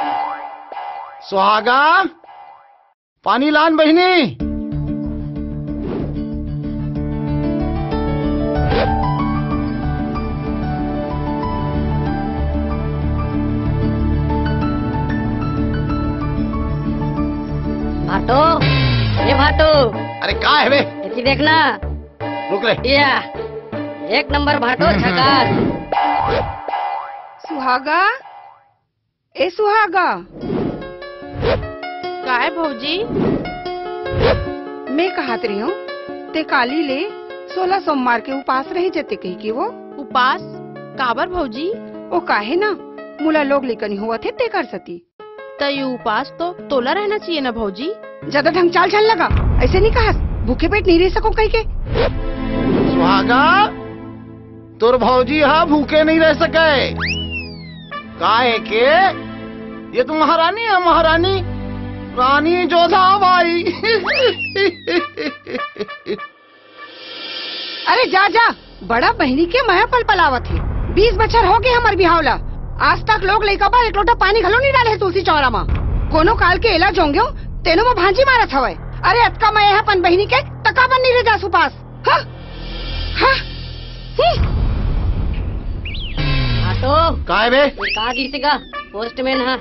सुहागा पानी लान बहनी। भाटो ये भाटो, अरे का है बे? इतनी देखना रुक ले। या एक नंबर भाटो झकार। सुहागा ए सुहागा। का है भौजी? मैं कहत रही हूँ ते काली ले सोलह सोमवार के उपास रही जते कही की वो। उपास काबर भौजी? ओ काहे ना मुला लोग लेकनी हुआ थे ते कर सती। तय उपास तो तोला रहना चाहिए ना भौजी। ज्यादा ढंग चाल चाल लगा, ऐसे नहीं कहा भूखे पेट नहीं रह सको कहीं के। सुहागा तोर भौजी हाँ भूखे नहीं रह सके। काहे के ये तुम महारानी है, महारानी रानी जोधाबाई। अरे जा जा, बड़ा बहनी के माया पल पलावत है। बीस बच्चर हो गए हमारे बिहावला, आज तक लोग लेकर बा एक लोटा पानी घलो नहीं डाले है तुलसी चौरा माँ। कोनो काल के इलाज होंगे तेनो में भांजी मारा था। अरे अतका मैं यहाँ पन बहनी के तका बन नहीं रह जासू पास। हाँ हाँ आटो काय बे? का दीसे का पोस्टमैन है।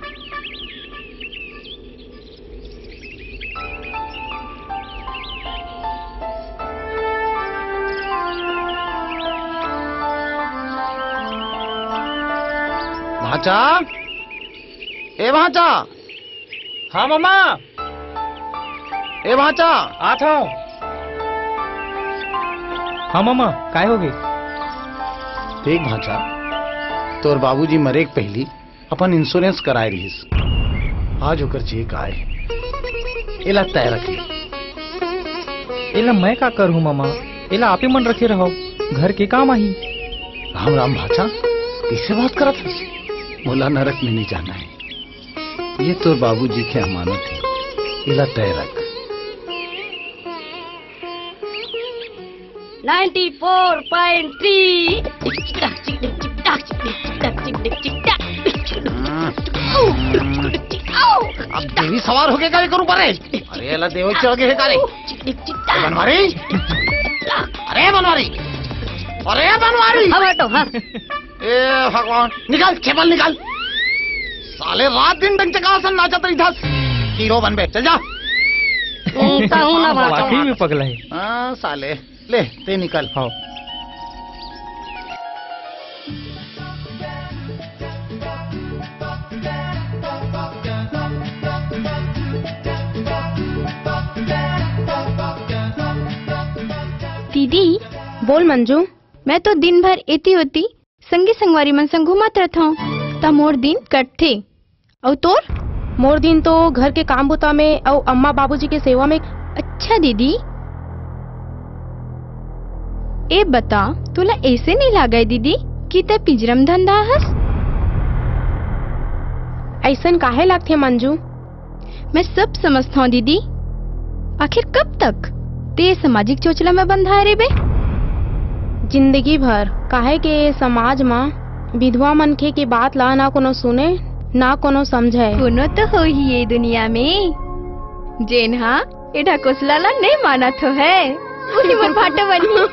भाचा ए भाचा। हाँ मामा। ए भाचा आता हूँ। हाँ मामा काय होगी? देख भाचा, तोर बाबूजी मरे के पहली अपन इंश्योरेंस कराए रहीस। आज होकर चेक आए, एला तय रखी। एला मैं का करूँ मामा, एला आप ही मन रखे रहो, घर के काम आई। राम राम भाचा, किससे बात करा था? बोला नरक में नहीं जाना है, ये तो बाबूजी के अमानत है, इला तय रख। Ninety four point three. अब देवी सवार होके कार्य करूं परे। अरे इला देवी चढ़ गए कार्य। बनवारी अरे बनवारी अरे बनवारी। हाँ बैठो। हाँ ए भगवान, निकाल खेबल निकाल। साले रात दिन डंग चकासन नाचा तेरी धस। हीरो बन बे, चल जा। वाकई में पगला है। हाँ साले, ले ते निकल। हाँ दीदी बोल मंजू, मैं तो दिन भर एती होती संगी संगवारी मन संग घुमात रहता हूँ। त मोर दिन कटथे। और तोर? मोर दिन तो घर के काम बुता में और अम्मा बाबूजी के सेवा में। अच्छा दीदी, ए बता तुला ऐसे नहीं लागे दीदी कि ते पिजरम धंधा हस? ऐसन काहे लागथे मंजू? मैं सब समझता हूँ दीदी, आखिर कब तक ते सामाजिक चोचला में बंधा रे बे? जिंदगी भर। काहे के समाज माँ विधवा मनखे के बात ला ना कोनो सुने ना कोनो समझे। कोनो तो हो ही ये दुनिया में जेन हा एडा कोसला ला नहीं माना तो है उही मोर भाटा बनी।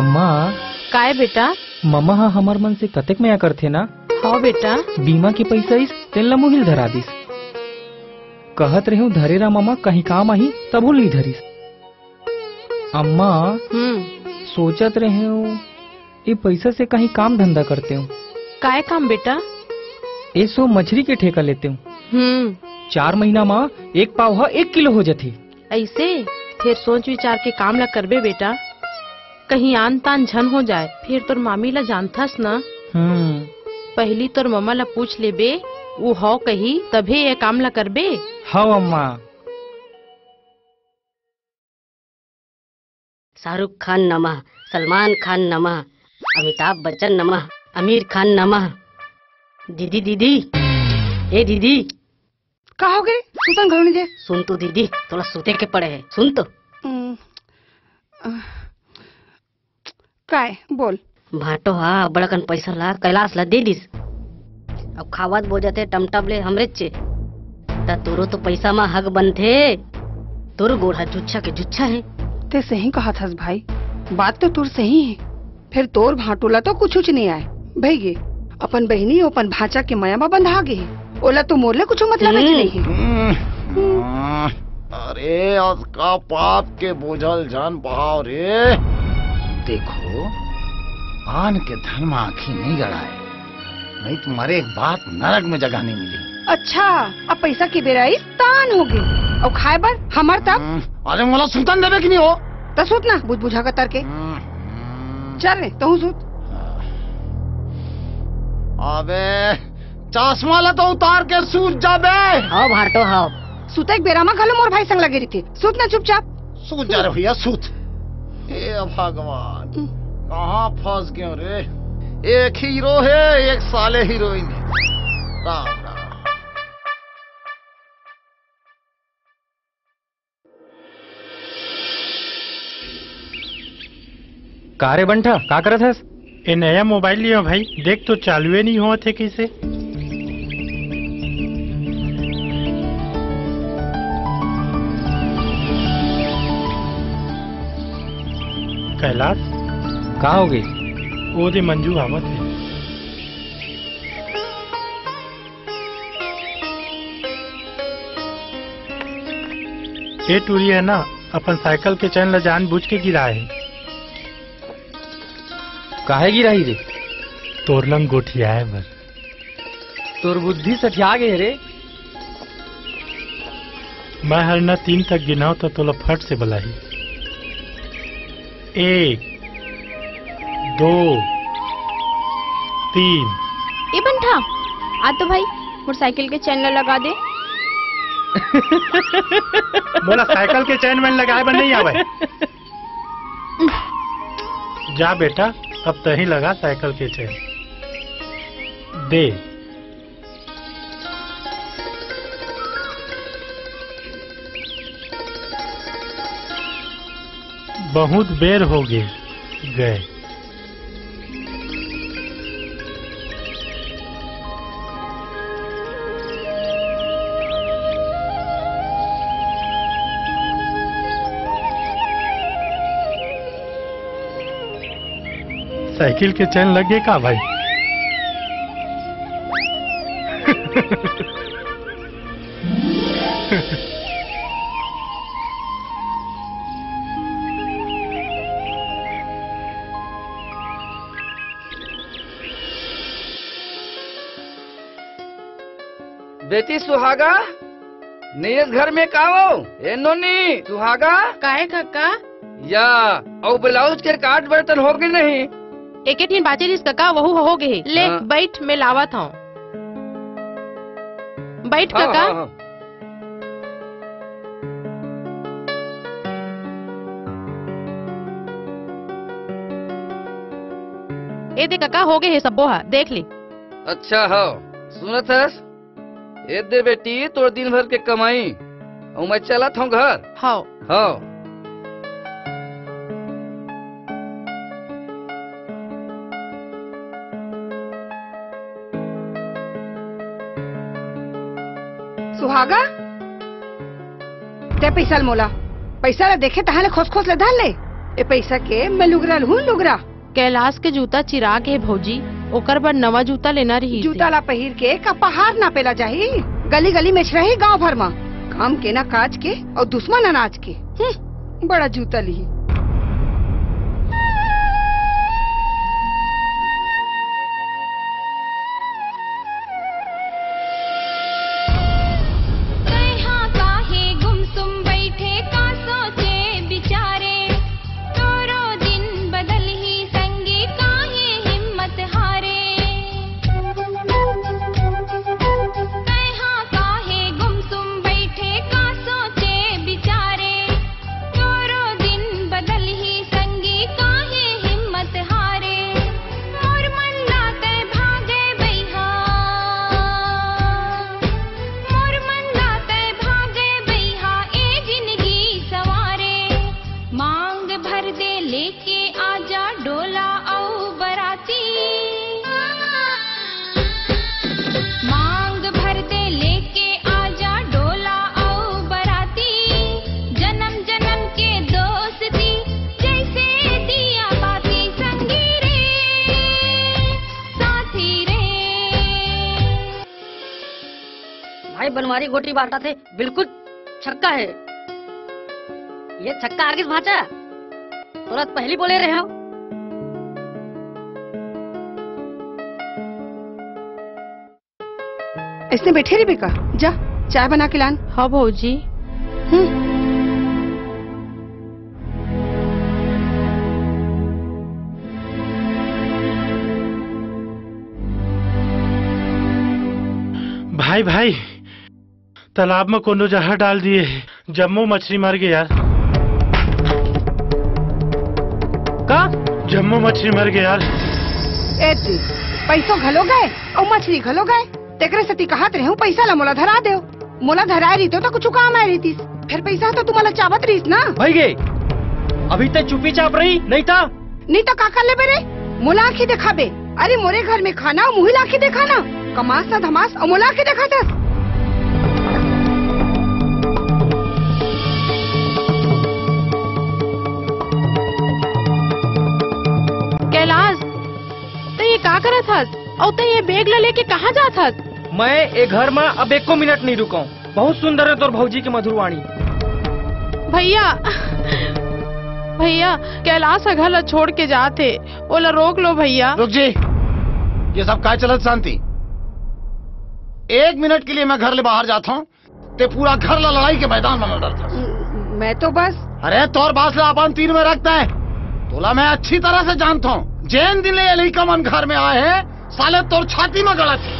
अम्मा काय बेटा? मम्मा हा हमर मन से कतेक माया करथे ना। हाँ बेटा, बीमा के पैसा इस तेल मुहिल धरा दिस। कहत रहूं धरे रा मम्मा कहीं काम आई तब ली धरिस। अम्मा सोचत रहे हूँ ये पैसा से कहीं काम धंधा करते हूँ। काय काम बेटा? ए सो मछली के ठेका लेते हूँ। चार महीना माँ एक पाव हा एक किलो हो जाती। ऐसे फिर सोच विचार के काम ला करबे बेटा, कहीं आन तान झन हो जाए। फिर तोर मामी ला जानथस ना, पहली तोर मम्मा ला पूछ लेबे वो हो कही तभी ये काम ला करबे। हाँ अम्मा। शाहरुख खान नमः, सलमान खान नमः, अमिताभ बच्चन नमः, आमिर खान नमः। दीदी दीदी, ए दीदी का हो गए? सुतन घर जे। सुन तो दीदी, थोड़ा सूते के पड़े है, सुन तो। काय बोल? भाटो हा बड़कन पैसा ला कैलाश ला दे दिस। अब खावत बो जाते टमटम ले हमरे चे ता तोरो तो पैसा मा हक बनथे। तोर गोढ़ा जुच्छा के जुच्छा है। ते सही कहा थस भाई, बात तो तोर सही है। फिर तोर भाटोला तो कुछ उच नहीं आए भई। अपन बहनी अपन भाचा के माया मा बंधा गे, ओला तो मोरले कुछ मतलब नहीं है। अरे उसका पाप के बोझल जान बहाव रे। देखो आन के धन में आँखी नहीं गड़ाए, नहीं तुम्हारे एक बात नरक में जगह नहीं मिली। अच्छा अब पैसा की बेराई तान होगी और खाए बर हमार तब? अरे मोला सुल्तान देवे की नहीं हो तो सूत ना, बुझ बुझा कर तर के चल रे तू सूत। अबे चश्मा ला तो उतार के सूत जाबे। हाँ भारतो हाँ, सूते एक बेरा में घलो मोर भाई संग लगे रही थी। सूत ना चुपचाप, सूत जा रही है सूत। हे भगवान कहाँ फंस गए रे। एक हीरो है एक साले हीरोइन है। राम राम। का रे बंठा का करत हस? ए नया मोबाइल लियो भाई, देख तो चालू नहीं होते कैसे। कैलाश का हो गई? वो दे मंजू आवत है। ये टूरी है ना अपन साइकिल के चैन ला जान बुझ के गिरा है। काहे गिराई रे? तोर लंग गोठिया है बस। तोर बुद्धि सठिया गए रे। मैं हर ना तीन तक गिनाओ तो तोला फट से बलाई। एक दो तीन। ए बंठा आ तो भाई मोर साइकिल के चैन लगा दे। बोला साइकिल के चैन में लगाए बन नहीं आवे। जा बेटा अब तही लगा साइकिल के चैन दे। बहुत बेर हो गए गए। साइकिल के चैन लगे का भाई? बेटी सुहागा नीरज घर में कावो ए नोनी सुहागा काहे खक्का या और ब्लाउज के काट बर्तन होगे नहीं एक दिन बाचे रिस कका वहु होगे ले हाँ। बैठ में लावा था बैठ हाँ, कका हाँ, हाँ। ए दे कका होगे है सब बोहा देख ली अच्छा हो सुनत हस ए दे बेटी तोर दिन भर के कमाई और मैं चला था घर हाँ हाँ सुहागा ते पैसा मोला पैसा ला देखे तहाले खोस खोस ले डाल ले ए पैसा के मैं लुगरा लूं लुगरा कैलाश के जूता चिरा के भौजी ओकर बर नवा जूता लेना रही जूता ला पहिर के का पहाड़ ना पेला जाही गली गली में छरही गांव भर में काम के ना काज के और दुश्मन अनाज के बड़ा जूता ली बनवारी गोटी बांटा थे बिल्कुल छक्का है ये छक्का आर्गिस भाचा तुरंत तो पहली बोले रहे हो इसने बैठे रे बेका जा चाय बना के लान हाँ भौजी भाई भाई तालाब में कोनो जहर डाल दिए जम्मो मछली मर गए यार का जम्मो मछली मर गए यार एती पैसों घलो गए और मछली घलो गए तेकरे सती कहत रहूं पैसा ला मोला धरा देओ मोला धराए रही तो, तो कुछ काम आई रही फिर पैसा तो तुम्हारा चावत रहीस ना भाई गई अभी तक चुपी चाप रही नहीं था नहीं तो का कर ले बेरे मोला आँखी देखाबे अरे मोरे घर में खाना और मुहिल आँखी देखाना कमास ना धमास और मोला आँखी देखा था का करा था और ते ये बैग ले लेके कहाँ जा था मैं ये घर में अब एक को मिनट नहीं रुका बहुत सुंदर है तोर भौजी की मधुरवाणी भैया भैया कैलाश अघल छोड़ के जाते ओला रोक लो भैया रुक जी ये सब का चलत शांति एक मिनट के लिए मैं घर ले बाहर जाता हूँ ते पूरा घर ला लड़ाई के मैदान में लड़ता मैं तो बस अरे तोर बास ला अपन तीन में रखता है तोला मैं अच्छी तरह से जानता हूँ जैन दिले अली कमन घर में आए हैं साले तोर छाती में गड़ा थे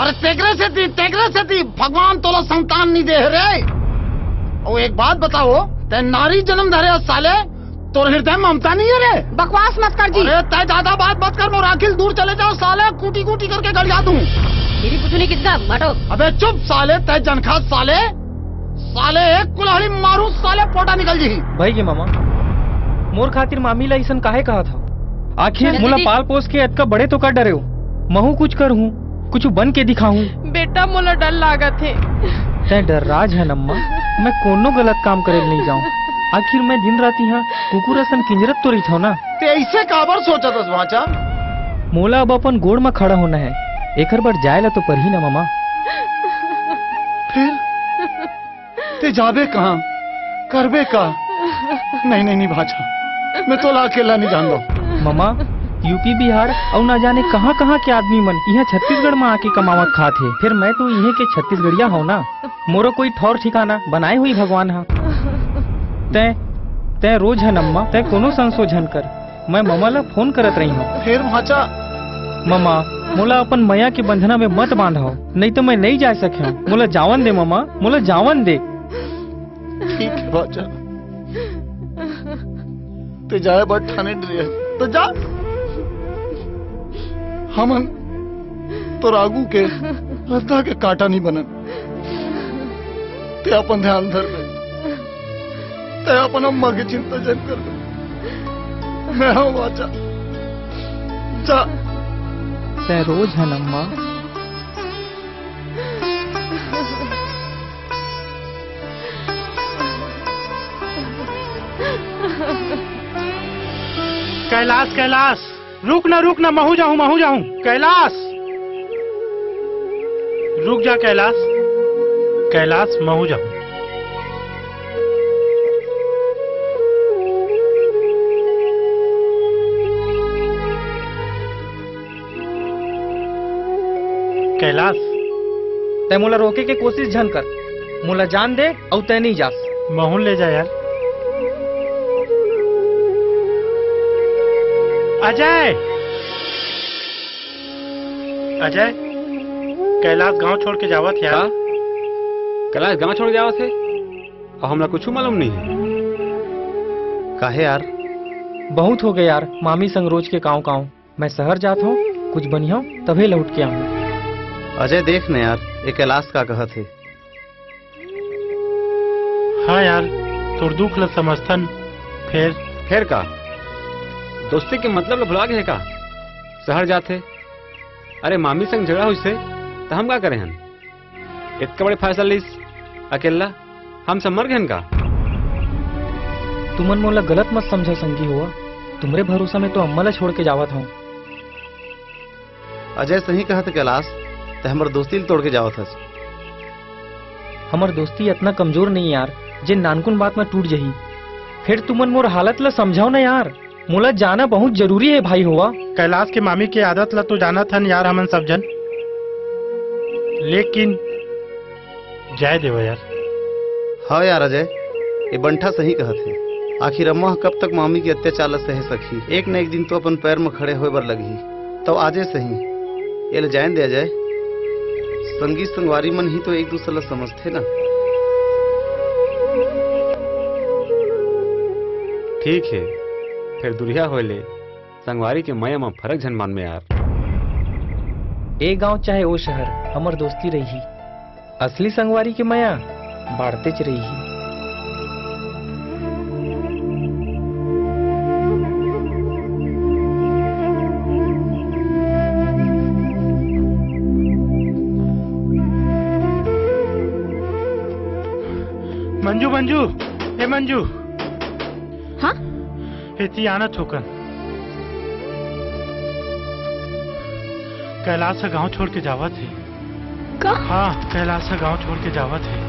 अरे तेगरे से थी तेगरे से थी भगवान तोला संतान नहीं दे रे और एक बात बताओ ते नारी जन्म धरे साले तोर हृदय में ममता नहीं है रे बकवास मत कर जी तय ज्यादा बात मत कर मोराखिल दूर चले जाओ साले कूटी कूटी करके गड़ जा दूं मेरी कुछ नहीं कितना बाटो अबे चुप साले तय जनखा साले साले एक कुल्हाड़ी मारू साले पोटा निकल जी भाई के मामा मोर खातिर मामी ला ऐसा काहे कहा था आखिर मोला पाल पोस के अतका बड़े तो का डरे हो महू कुछ करूँ कुछ बन के दिखाऊं बेटा मोला डर लागा थे तै डर राज है नम्मा मैं कोनो गलत काम करे नहीं जाऊँ आखिर मैं दिन रात यहाँ कुकुर असन किंजरत तो रही था ना ऐसे काबर सोचा था वाचा मोला अब अपन गोड़ में खड़ा होना है एक बार जाए ला तो पर ही ना मामा फिर ते जाबे कहाँ करबे का नहीं नहीं भाचा मैं तो ला अकेला नहीं जान दो मामा यूपी बिहार और ना जाने कहां कहां के आदमी मन यहाँ छत्तीसगढ़ में आके कमावत खाते फिर मैं तो यही के छत्तीसगढ़िया हूँ ना। मोरो कोई थौर ठिकाना बनाए हुई भगवान हा। तय तय रोज हन अम्मा, तय कोनो संशोधन कर। मैं ममा ला फोन करत रही हूँ। फिर माचा ममा मोला अपन माया के बंधना में मत बांधो, नहीं तो मैं नहीं जा सके। मोला जावन दे ममा, मोला जावन दे। ठीक है माचा, ते जाए बात ठाने डरे तो जा। हमन तो रागू के रस्ता के काटा नहीं बनन। ते अपन ध्यान धर ले, ते अपन अम्मा की चिंता जन कर ले। मैं हूं वाचा, जा। ते रोज है अम्मा। कैलाश कैलाश रुक ना रुक ना, महू जाऊं महू जाऊं। कैलाश रुक जा, कैलाश कैलाश महू जाऊं। कैलाश तै मोला रोके के कोशिश झन कर, मोला जान दे और तै नहीं जा। महू ले जा यार। अजय अजय कैलाश गांव छोड़ के जावा थे यार। कैलाश गांव छोड़ के जावा थे और हमला कुछ मालूम नहीं है काहे यार। बहुत हो गए यार मामी संग रोज के गाँव गाँव। मैं शहर जाता हूँ, कुछ बनिया तभी लौट के आऊँ। अजय देख न यार, ये कैलाश का कहा थे। हाँ यार तुर दुख ल समझन। फिर फिर का दोस्ती के मतलब ला भुला गए का। शहर जाते अरे मामी संग झगड़ा हुई से तो हम क्या करें हन। इतका बड़े फैसला लीस अकेला, हम सब मर गए हन का। तुमन मोला गलत मत समझो संगी हुआ। तुम्हारे भरोसा में तो अम्मा ला छोड़ के जावत हूँ। अजय सही कहा था कैलाश, तो हमार दोस्ती तोड़ के जावत हस। हमार दोस्ती इतना कमजोर नहीं यार जिन नानकुन बात में टूट जही। फिर तुमन मोर हालत ला समझाओ ना यार, मुला जाना बहुत जरूरी है भाई हुआ। कैलाश के मामी की आदत ला तो जाना था न यार हमन सब जन, लेकिन जाए देव यार। हाँ यार अजय ये बंठा सही कहा थे। आखिर अम्मा कब तक मामी के अत्याचार ला सह सकी। एक न एक दिन तो अपन पैर में खड़े होए बर लगी। तो आजे सही ये ले जाए दे अजय। संगी संगवारी मन ही तो एक दूसरे ला समझते ना। ठीक है फिर दुरिया होले संगवारी के माया में फरक झन मान में यार। ए गांव चाहे ओ शहर हमर दोस्ती रही। असली संगवारी के माया बाढ़ते च रही। मंजू मंजू ए मंजू। हाँ आना ठोकन। कैलाश गांव छोड़ के जावा थे। हाँ कैलाश गांव छोड़ के जावा थे।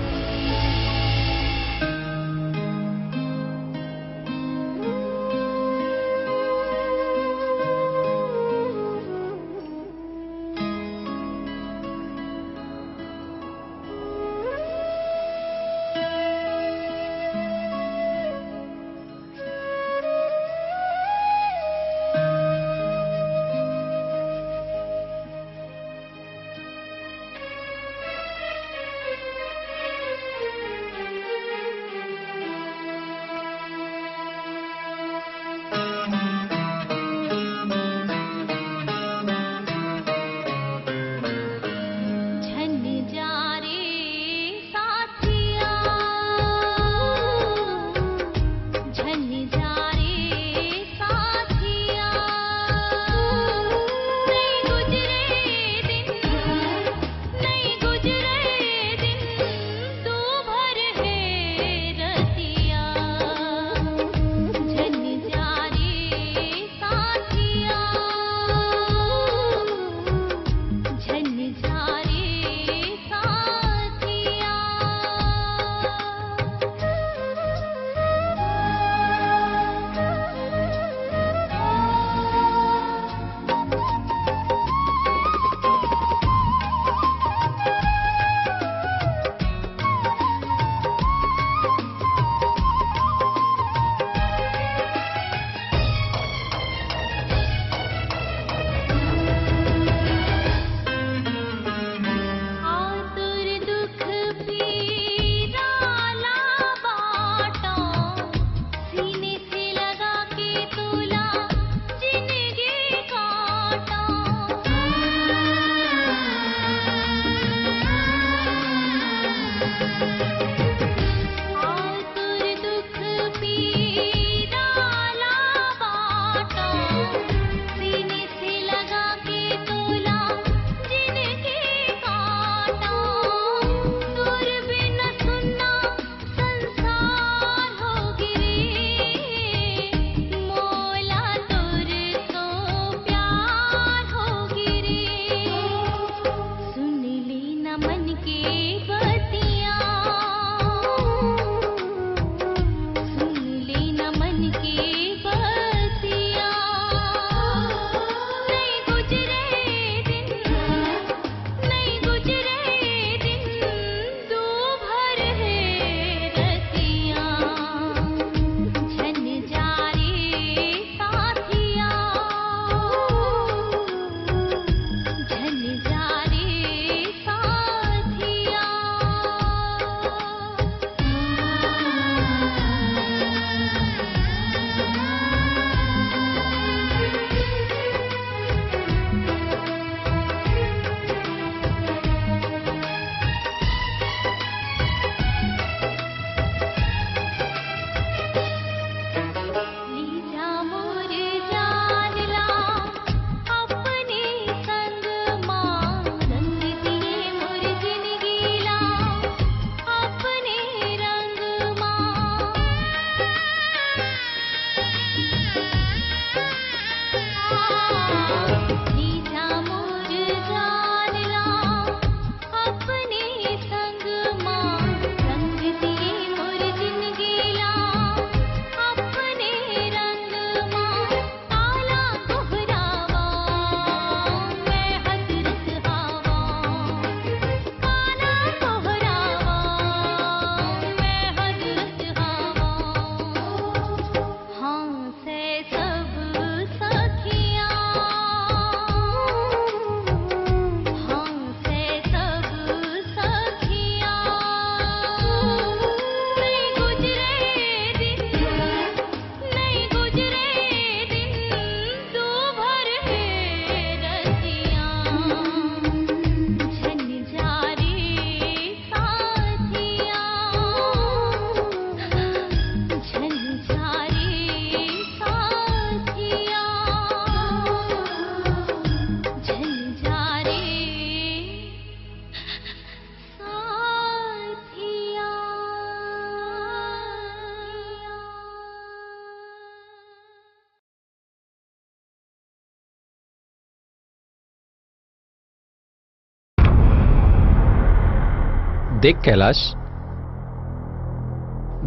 देख कैलाश,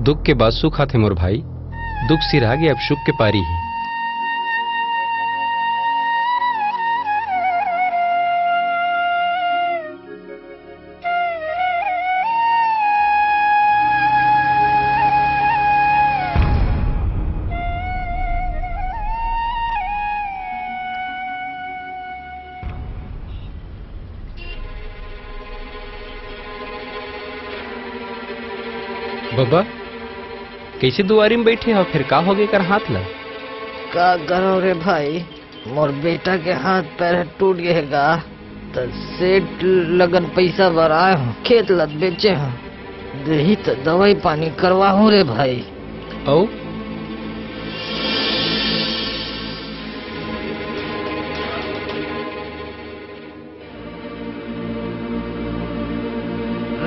दुख के बाद सुख हाथे मोर भाई, दुख सिरागे अब सुख के पारी ही। बाबा कैसे दुआरी में बैठे हो, फिर का हो गए कर हाथ ला? का करो रे भाई, मोर बेटा के हाथ पैर टूट गए गा, तो सेठ लगन पैसा बराए हो, खेत लत बेचे हो, देही तो दवाई पानी करवा हो रे भाई। औ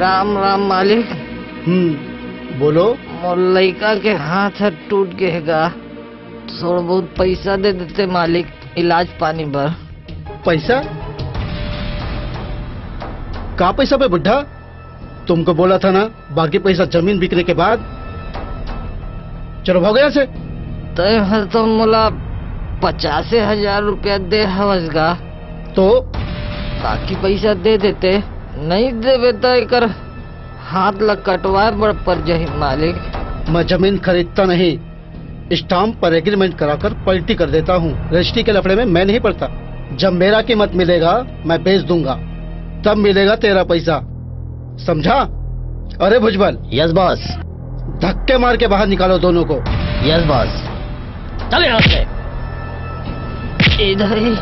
राम राम मालिक। हम्म, बोलो। मोर लड़का के हाथ हाथ टूट गए गा, थोड़ा बहुत पैसा दे देते मालिक, इलाज पानी पर। पैसा? का पैसा पे बुढ़ा? तुमको बोला था ना, बाकी पैसा जमीन बिकने के बाद। चलो भागो यहाँ से। तय हर तो मोला पचासे हजार रुपया दे हवस गा। तो बाकी पैसा दे देते, नहीं देवे तो एकर हाथ लग कटवाए बड़ पर जही मालिक। मैं जमीन खरीदता नहीं, स्टाम्प पर एग्रीमेंट कराकर पलटी कर देता हूँ। रजिस्ट्री के लफड़े में मैं नहीं पड़ता। जब मेरा कीमत मिलेगा मैं बेच दूंगा, तब मिलेगा तेरा पैसा, समझा? अरे भुजबल। Yes boss. धक्के मार के बाहर निकालो दोनों को। Yes boss. चले यहाँ से। इधर ही।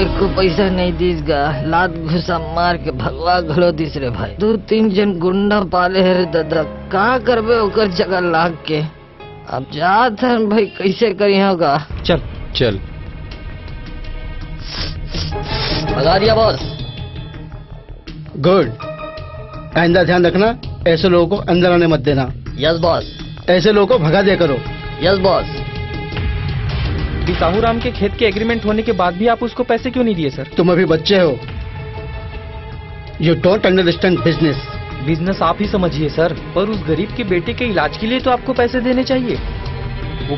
एको पैसा नहीं दीसगा, लात घुसा मार के भगवा घलो दिस रे भाई। दो तीन जन गुंडा पाले है रे दादा, का करबे ओकर जगह लाग के। अब जात हन भाई, कैसे करी होगा। चल चल भगा दिया बॉस। गुड। आइंदा ध्यान रखना, ऐसे लोगों को अंदर आने मत देना। Yes boss. ऐसे लोगों को भगा दिया करो। Yes boss. साहू राम के खेत के एग्रीमेंट होने के बाद भी आप उसको पैसे क्यों नहीं दिए सर? तुम अभी बच्चे हो, you don't understand business. Business आप ही समझिए सर, पर उस गरीब के बेटे के इलाज के लिए तो आपको पैसे देने चाहिए।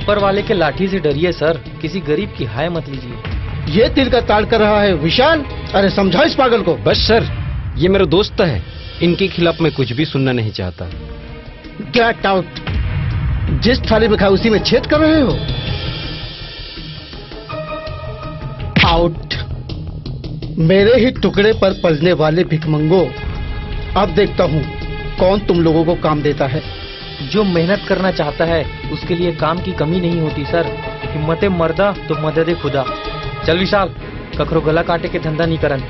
ऊपर वाले के लाठी से डरिए सर, किसी गरीब की हाय मत लीजिए। ये तिल का ताड़ कर रहा है विशाल, अरे समझाओ इस पागल को। बस सर, ये मेरा दोस्त है, इनके खिलाफ मैं कुछ भी सुनना नहीं चाहता। Get out. जिस थाली में खाओ उसी में छेद कर रहे हो। आउट। मेरे ही टुकड़े पर पलने वाले भिखमंगो, अब देखता हूँ कौन तुम लोगों को काम देता है। जो मेहनत करना चाहता है उसके लिए काम की कमी नहीं होती सर। हिम्मते मर्दा तो मददे खुदा। चल विशाल, कखरो गला काटे के धंधा नहीं करन।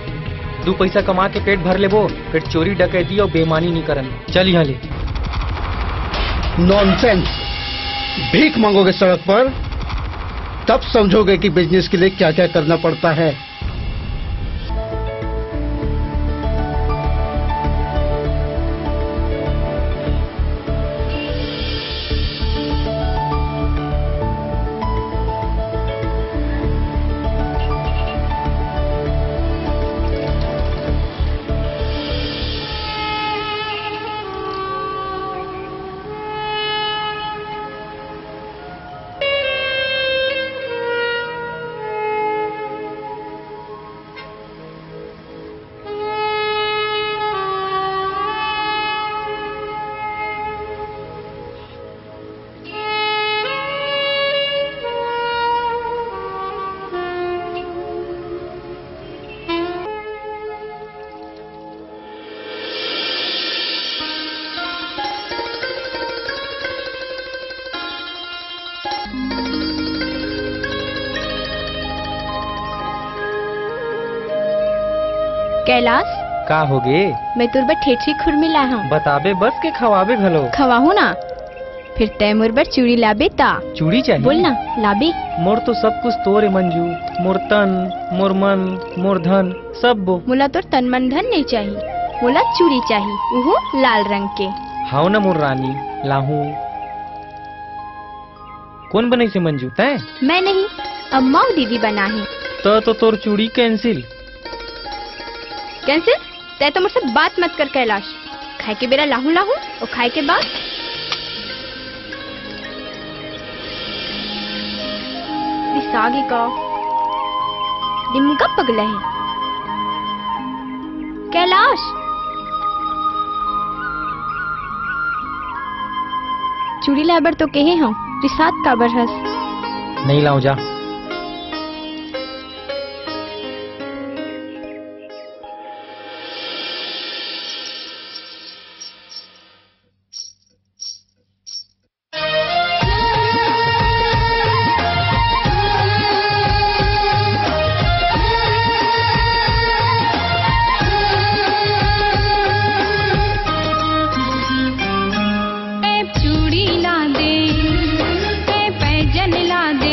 दो पैसा कमा के पेट भर ले वो, फिर चोरी डकैती और बेमानी नहीं करन। चल यहाँ ले। नॉनसेंस। भीख मांगोगे सड़क पर तब समझोगे कि बिजनेस के लिए क्या क्या करना पड़ता है। कैलाश, का होगे? मैं तुरबर ठेठी खुरमी ला हूँ। बताबे बस के खवाबे घलो। खवाहू ना, फिर तैमूर बर चूड़ी लाबे ता। चूड़ी चाहिए? बोलना लाबे। मोर तो सब कुछ तोरे मंजू, मोर तन मोर मन मोर धन सब। मोला तोर तन मन धन नहीं चाहिए, मोला चूड़ी चाहिए, वो लाल रंग के। हाउ ना मोर रानी लाहू। कौन बनाई से मंजू? तय मैं नहीं, अब माऊ दीदी बना है। तो, तो तोर चूड़ी कैंसिल। कैंसिल? तय तो मुझसे बात मत कर कैलाश। खाए के बेरा लाहू लाहू और खाए के बाद। सागी का दिमका पगला है कैलाश। चूड़ी लाबर तो कहे हूँ, रिसात काबर हस। नहीं लाऊं जा। चूड़ी ला दे, पैजन ला दे।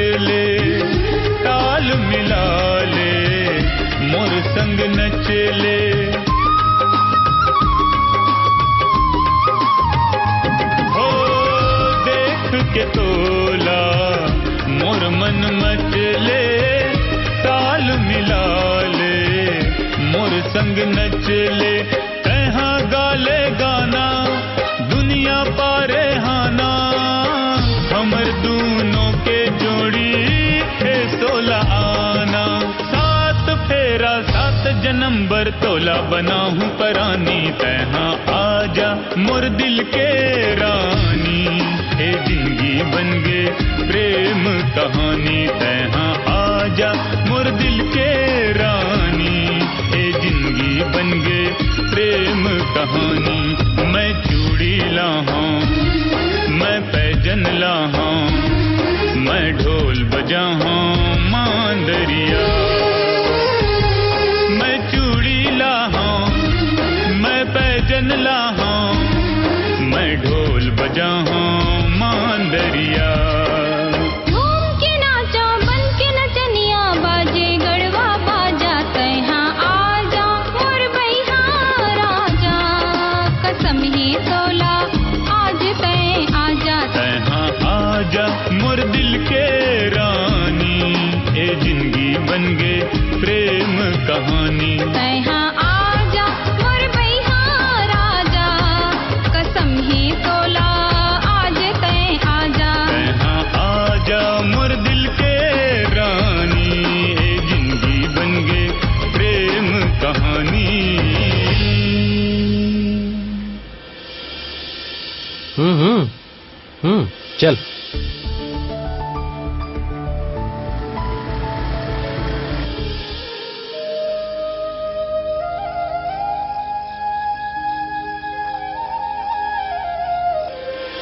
ले ताल मिला ले मोर संग नच ले। हो देख के तोला मोर मन मच ले ताल मिला ले मोर संग नच ले। तैहा गाले गाना दुनिया पारे हाना हमर दोनों के जोड़ी है सोलह आना। सात फेरा सात जन्म भर तोला बना हूँ परानी। तैहा आजा मोर दिल के रानी हे जिंदगी बन गए प्रेम कहानी। तैहा आजा मोर दिल के रानी हे जिंदगी बन गए प्रेम कहानी। मैं चूड़ी लाऊं मैं पैजन लाऊं मैं ढोल बजाऊं मांदरिया। मैं चूड़ी लाऊं मैं पैजन लाऊं मैं ढोल बजाऊं मांदरिया। मोर दिल के रानी ए जिंदगी बन गए प्रेम कहानी। तैहा आजा मोर भैया राजा कसम ही तोला आज तय आजा। तैहा आजा मोर दिल के रानी ए जिंदगी बन गए प्रेम कहानी। हम्म हम्म चल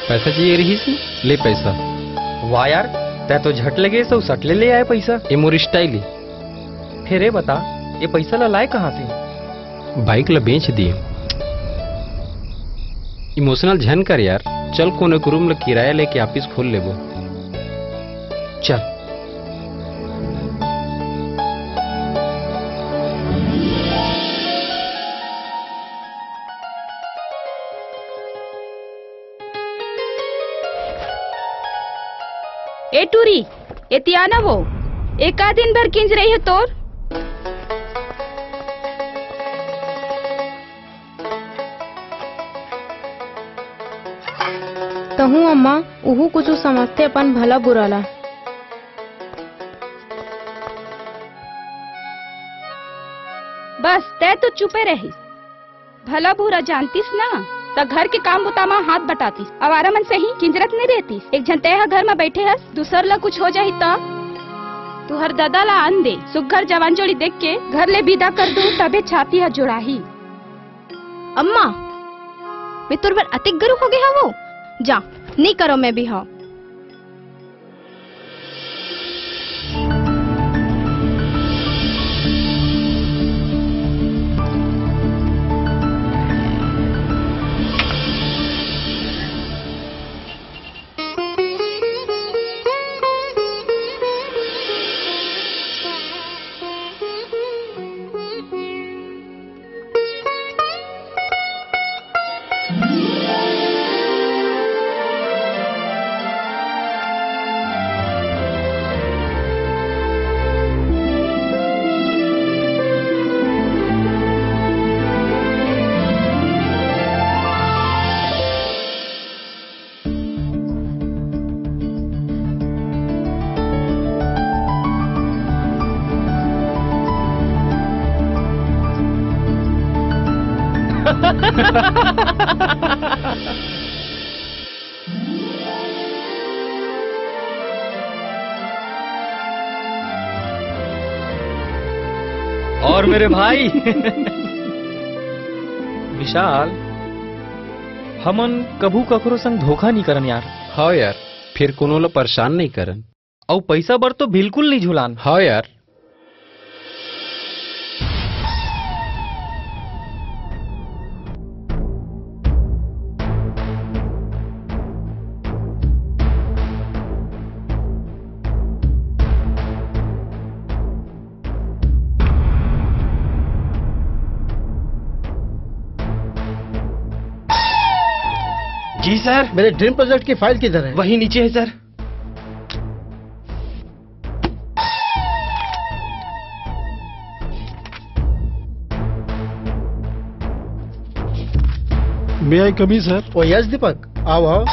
पैसा चाहिए रही सी ले पैसा। वाह यार तै तो झट लगे सौ सट ले ले आए पैसा। ये मोर स्टाइल फिर ये बता ये पैसा ला लाए कहाँ थे? बाइक ला बेच दिए। इमोशनल झन कर यार। चल कोने को रूम ला किराया लेके ऑफिस खोल लेबो। चल ए टूरी एतियाना वो एका दिन भर किंज रही है तोर। तहू अम्मा उहू कुछ समझते अपन भला बुराला। बस तै तो चुपे रही भला बुरा जानतीस ना तो घर के काम बुता माँ हाथ बटातीस। आवारा मन सही किंजरत नहीं रहतीस। एक झन तेहा घर में बैठे हस दूसर ला कुछ हो जाही तो तू हर दादा ला आन दे। सुघर जवान जोड़ी देख के घर ले विदा कर दू तबे छाती हा जोड़ाही। अम्मा मैं तुर पर अतिक गरुक हो गया वो जा नहीं करो मैं भी हाँ। और मेरे भाई विशाल हमन कभू ककरो संग धोखा नहीं करन यार। हाँ यार फिर कोनो ला परेशान नहीं करन और पैसा बर तो बिल्कुल नहीं झुलान। हाँ यार जी सर, मेरे ड्रीम प्रोजेक्ट की फाइल किधर है? वहीं नीचे है सर। मैं आई कमी सर? ओ यस दीपक, आओ आओ।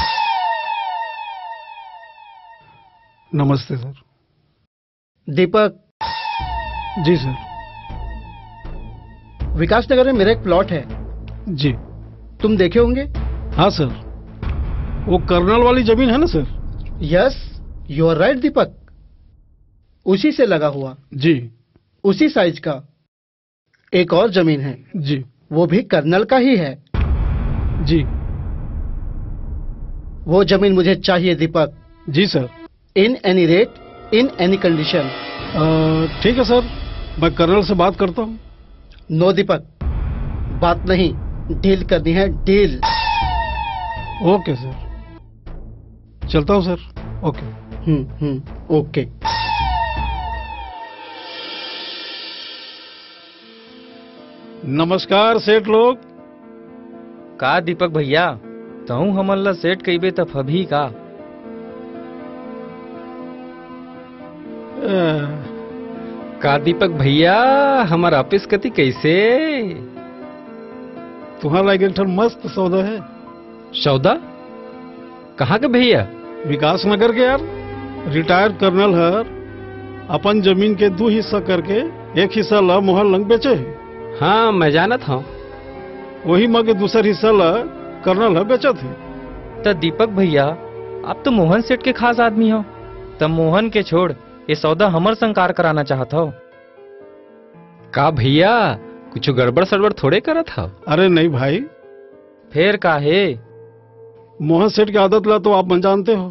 नमस्ते सर। दीपक। जी सर। विकास नगर में मेरा एक प्लॉट है। जी। तुम देखे होंगे? हाँ सर, वो कर्नल वाली जमीन है ना sir? Yes, you are right Deepak, उसी से लगा हुआ। जी। उसी साइज का एक और जमीन है। जी। वो भी कर्नल का ही है। जी। वो जमीन मुझे चाहिए दीपक। जी sir. In any rate, in any condition. ठीक है सर, मैं कर्नल से बात करता हूँ। नो दीपक, बात नहीं, डील करनी है, डील। ओके सर, चलता हूँ sir. Okay. Hmm hmm okay. नमस्कार सेठ लोग। का दीपक भैया, तहु हमल्ला सेठ कईबे त फभी का। का दीपक भैया, हमारा ऑफिस कति कैसे? तुम्हारा एक मस्त सौदा है। सौदा? कहाँ के भैया? विकास नगर के यार। रिटायर कर्नल हर अपन जमीन के दो हिस्सा करके एक हिस्सा ला मोहर लंग बेचे। हाँ मैं जानत हूँ। वही माँ के दूसर हिस्सा ला कर्नल हर बेचा थे। तो दीपक भैया, आप तो मोहन सेठ के खास आदमी हो, तब मोहन के छोड़ ये सौदा हमर संकार कराना चाहता हो का भैया? कुछ गड़बड़ सड़बड़ थोड़े करा था? अरे नहीं भाई। फिर काहे? मोहन सेठ की आदत ला तो आप मन जानते हो।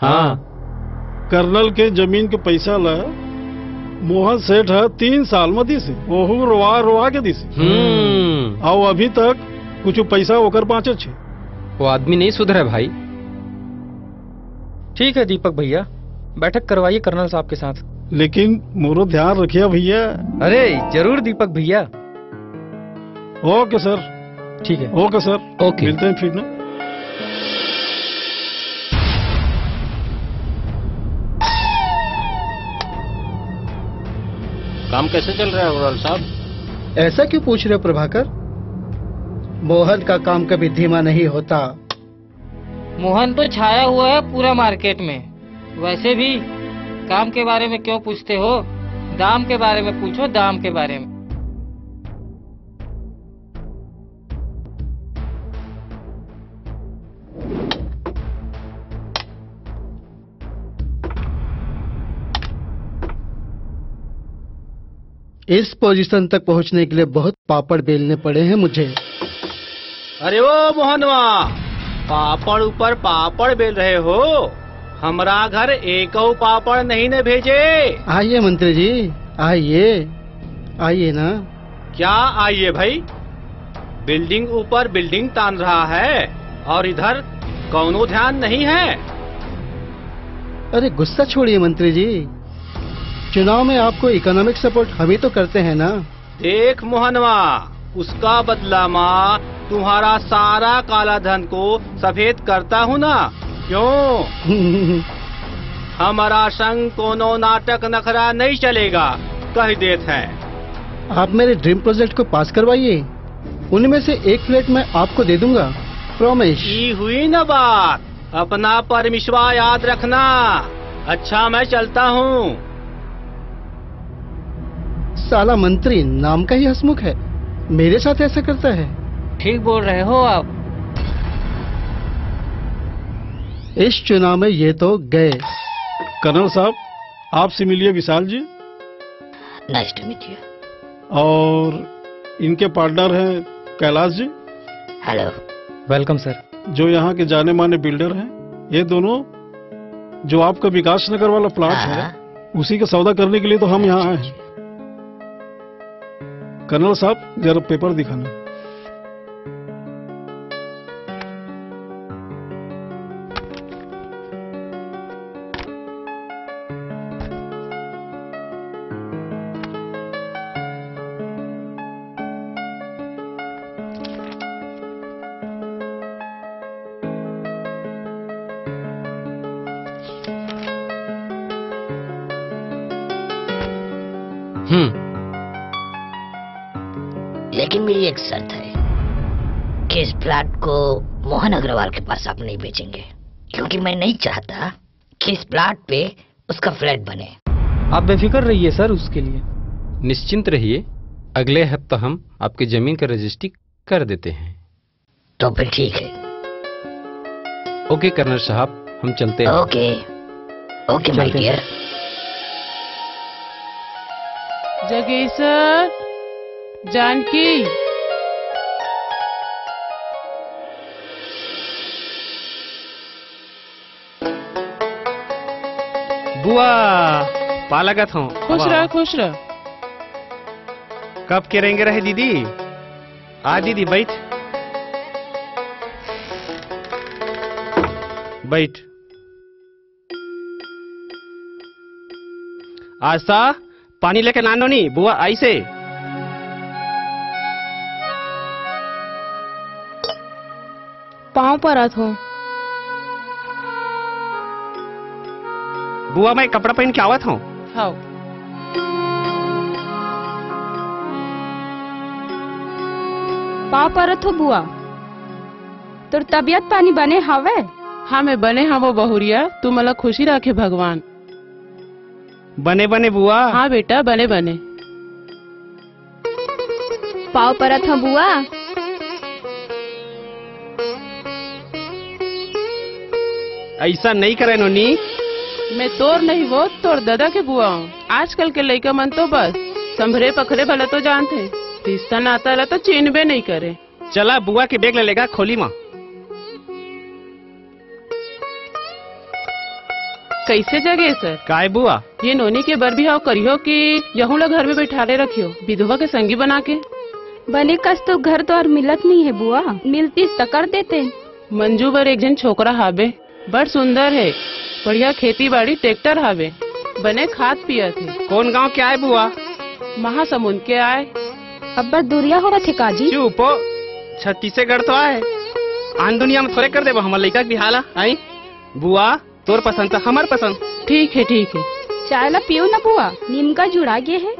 हाँ, कर्नल के जमीन के पैसा ला मोहन सेठ है तीन साल में दिसे। ओहू रोवा रोवा के दिसे। हम्म। और अभी तक कुछ पैसा होकर पाचे छे। वो आदमी नहीं सुधरे भाई। ठीक है दीपक भैया, बैठक करवाइए कर्नल साहब के साथ। लेकिन मोरो ध्यान रखिया भैया। अरे जरूर दीपक भैया। Okay sir. ठीक है। Okay sir. ओके, मिलते हैं फिर ना। काम कैसे चल रहा है ओवरऑल साहब? ऐसा क्यों पूछ रहे हो प्रभाकर? मोहन का काम कभी धीमा नहीं होता। मोहन तो छाया हुआ है पूरा मार्केट में। वैसे भी काम के बारे में क्यों पूछते हो? दाम के बारे में पूछो, दाम के बारे में। इस पोजीशन तक पहुंचने के लिए बहुत पापड़ बेलने पड़े हैं मुझे। अरे ओ मोहनवा, पापड़ ऊपर पापड़ बेल रहे हो? हमरा घर एक पापड़ नहीं ने भेजे। आइए मंत्री जी, आइए आइए ना। क्या आइए भाई? बिल्डिंग ऊपर बिल्डिंग तान रहा है और इधर कौनो ध्यान नहीं है। अरे गुस्सा छोड़िए मंत्री जी, चुनाव में आपको इकोनॉमिक सपोर्ट हम ही तो करते हैं ना। देख मोहनवा, उसका बदला माँ तुम्हारा सारा काला धन को सफेद करता हूँ ना। क्यों? हमारा संग कोनो नाटक नखरा नहीं चलेगा, कह देते हैं। आप मेरे ड्रीम प्रोजेक्ट को पास करवाइए, उनमें से एक फ्लैट मैं आपको दे दूंगा, प्रॉमिस। ये हुई ना बात। अपना परमिश्वा याद रखना। अच्छा मैं चलता हूँ। साला मंत्री नाम का ही हंसमुख है, मेरे साथ ऐसा करता है। ठीक बोल रहे हो आप। इस चुनाव में ये तो गए। कर्नल साहब, आपसे मिलिए Vishal ji. Nice to meet you. और इनके पार्टनर हैं कैलाश ji. Hello, welcome sir. जो यहाँ के जाने माने बिल्डर हैं, ये दोनों। जो आपका विकास नगर वाला प्लाट है, उसी का सौदा करने के लिए तो हम यहाँ आए हैं। कर्नल साहब जरा पेपर दिखाना। हम्म, लेकिन मेरी एक शर्त है कि इस प्लाट को मोहन अग्रवाल के पास आप नहीं बेचेंगे, क्योंकि मैं नहीं चाहता कि इस प्लाट पे उसका फ्लैट बने। आप बेफिक्र रहिए सर उसके लिए। निश्चिंत रहिए, अगले हफ्ता हम आपकी जमीन का रजिस्ट्री कर देते हैं। तो फिर ठीक है। ओके कर्नल साहब, हम चलते हैं। Okay okay my dear. जगेश सर, जानकी, बुआ, पालागत हूँ। खुश रह, खुश रह। कब करेंगे रहे दीदी? आ दीदी बैठ बैठ। आस्था पानी लेके नानो नी, बुआ आई से। पाँव पर आत हूँ। बुआ मैं कपड़ा पहन के आवत हूँ। हाँ। पाँव परत हो बुआ, तोर तबियत पानी बने हवे? हाँ मैं बने हवो बहुरिया, तू मला खुशी रखे भगवान। बने बने बुआ। हाँ बेटा बने बने। पाँव परत हो बुआ। ऐसा नहीं करे नोनी। मैं तोर नहीं वो तोर दादा के बुआ हूँ। आजकल के लड़का मन तो बस संभरे पखरे भला तो जानते, रिश्ता नाता ला तो चिन्हबे नहीं करे। चला बुआ के बैग ले लेगा, खोली माँ। कैसे जगह सर? काय बुआ? ये नोनी के बर भी हाव करियो कि यहू ला घर में बैठाले रखियो, विधवा के संगी बना के। भले कस तो घर द्वार मिलत नहीं है बुआ, मिलती तो कर देते। मंजू बर एक जन छोकरा हावे, बड़ सुंदर है, बढ़िया खेती बाड़ी ट्रैक्टर हावे, बने खाद पिया थे। कौन गांव के आए बुआ? महासमुंद के आए। अब दूरिया हो रहा थे काजी। चुप, छत्तीसगढ़ तो आए, आन दुनिया में थोड़े कर देबो हमार लड़का के हाला। आई बुआ, तोर पसंद तो हमार पसंद। ठीक है ठीक है। चाय ला पियो ना बुआ, नीम का जुड़ा गए है।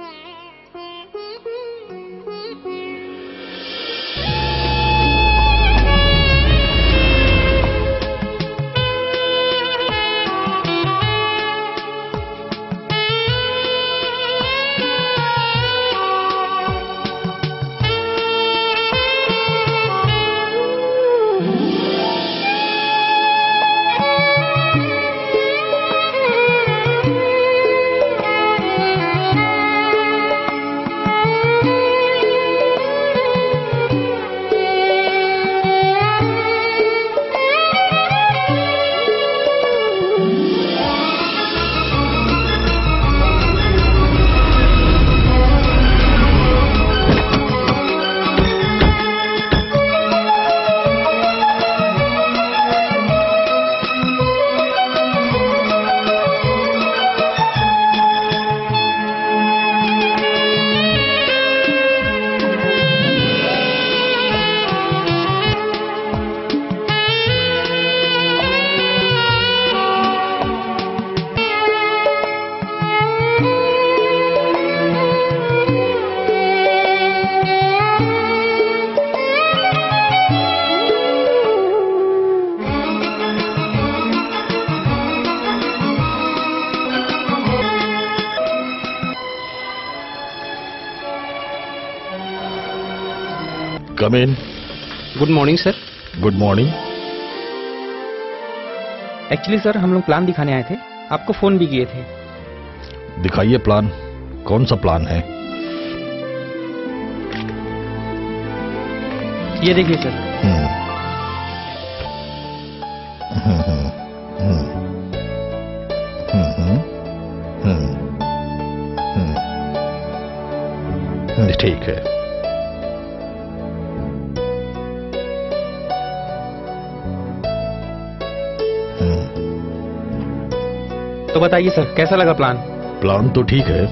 Come in. Good morning sir. Good morning. Actually sir, हम लोग प्लान दिखाने आए थे, आपको फोन भी किए थे। दिखाइए प्लान, कौन सा प्लान है? ये देखिए सर। हम्म हम्म हम्म हम्म हम्म ठीक है। तो बताइए सर, कैसा लगा प्लान? प्लान तो ठीक है,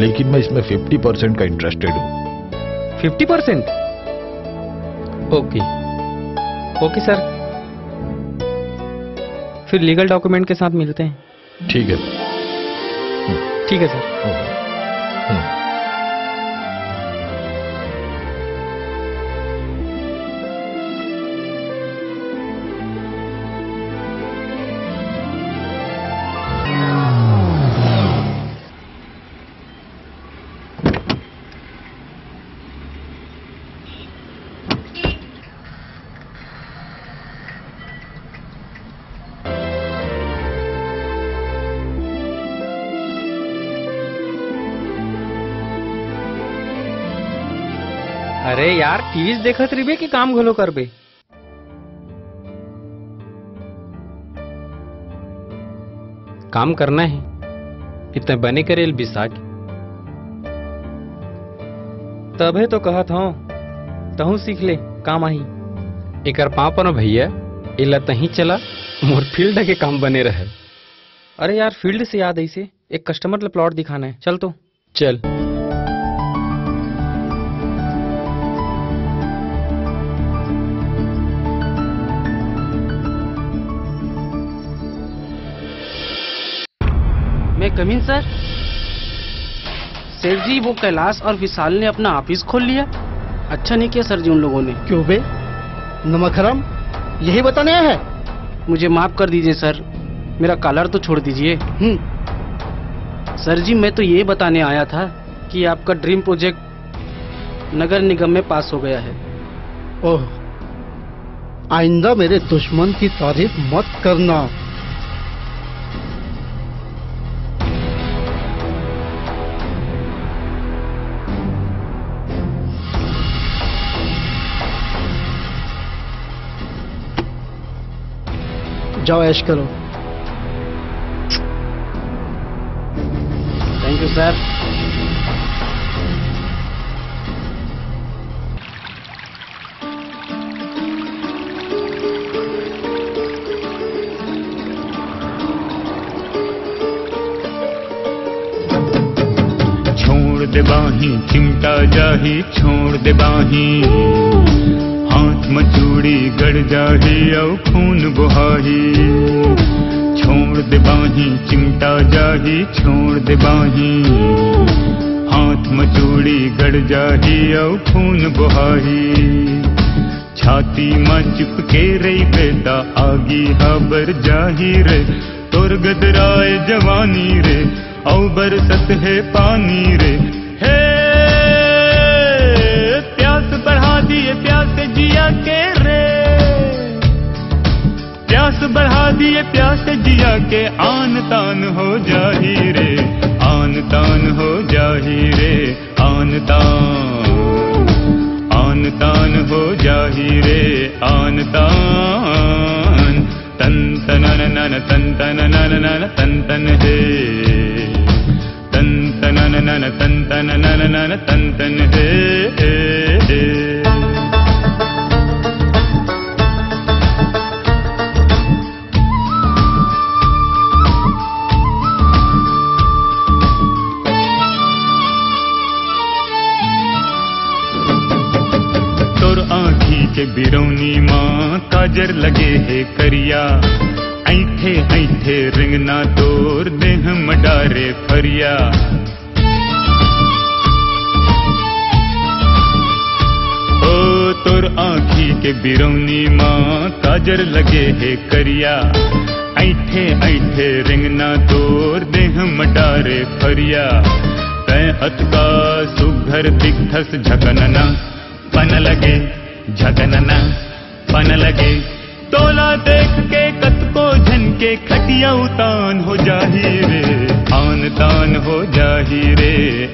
लेकिन मैं इसमें पचास परसेंट का इंटरेस्टेड हूँ। पचास परसेंट? ओके ओके सर, फिर लीगल डॉक्यूमेंट के साथ मिलते हैं। ठीक है ठीक है सर। अरे यार टीवी देखत रहिबे कि काम घलो करबे? काम करना है, इतना बने करेल बिसाख तबे तो कहत हूं तहू सीख ले काम आही। एकर पापा न भैया इला तही चला, मोर फील्ड के काम बने रहे। अरे यार फील्ड से याद ऐसे एक कस्टमर ला प्लॉट दिखाना है, चल तो चल। कमीन सर, सर जी वो कैलाश और विशाल ने अपना ऑफिस खोल लिया, अच्छा नहीं किया सर जी उन लोगों ने। क्यों बे नमक हराम, यही बताने हैं? मुझे माफ कर दीजिए सर, मेरा कॉलर तो छोड़ दीजिए। सर जी मैं तो ये बताने आया था कि आपका ड्रीम प्रोजेक्ट नगर निगम में पास हो गया है। ओह, आइंदा मेरे दुश्मन की तारीफ मत करना। जाओ ऐश करो। Thank you sir. छोड़ दे बाही चिमटा जाही, छोड़ दे बाही, हाथ में चूड़ी गड़ जाही और खून बहाही। छोड़ दे बाही चिमटा जाही, छोड़ दे बाही, हाथ में चूड़ी गड़ जाही और खून बहाही। छाती में चिपके रही बेटा आगी हाबर जाही रे, तोर गदराए जवानी रे और बरसत है पानी रे। प्यास बढ़ा दिए प्यास जिया के, आन तान हो जाही रे, आन तान हो जाही रे, आन तान, आन तान हो जाही रे, आन तान। तन तन नन तन तन नन नन तन तन हे, तन तन नन तन तन नन नन तन तन हे। के बिरौनी माँ काजर लगे है करिया, ऐठे ऐठे रिंगना तोर देह मडारे फरिया। ओ तोर आँखी के बिरौनी माँ काजर लगे है करिया, ऐठे ऐठे रिंगना तोर देह मडारे फरिया। तै हतका सुघर दिखस झकनना, बन लगे झगनना पन लगे। तोला देख के कतको झन के खटिया उतान हो जाही रे, आन तान हो जाही रे,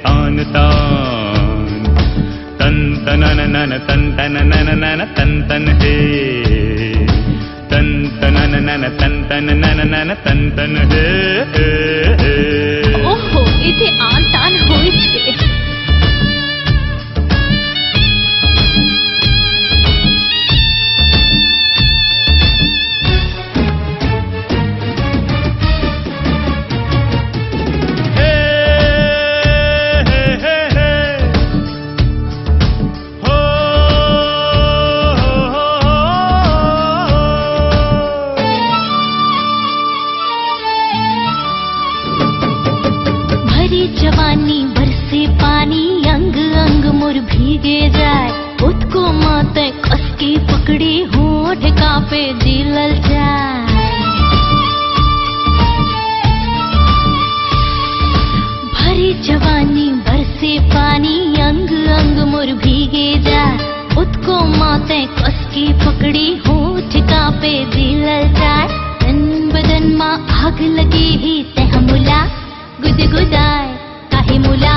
आन तान। तन तन नन तन तन नन नन तन तन हे, तन तन नन तन तन नन नन तन तन हे। ओहो इथे आन तान होई छे। भीगे जाए, उसको मत कसकी पकड़ी होठ कांपे जिलल जाए। भरी जवानी बरसे पानी अंग अंग मोर भीगे जाए, उसको मत कसकी पकड़ी होठ कांपे जिलल जाए। तन बदन माँ आग लगी ही तह मुला गुदगुदाए, काहे मुला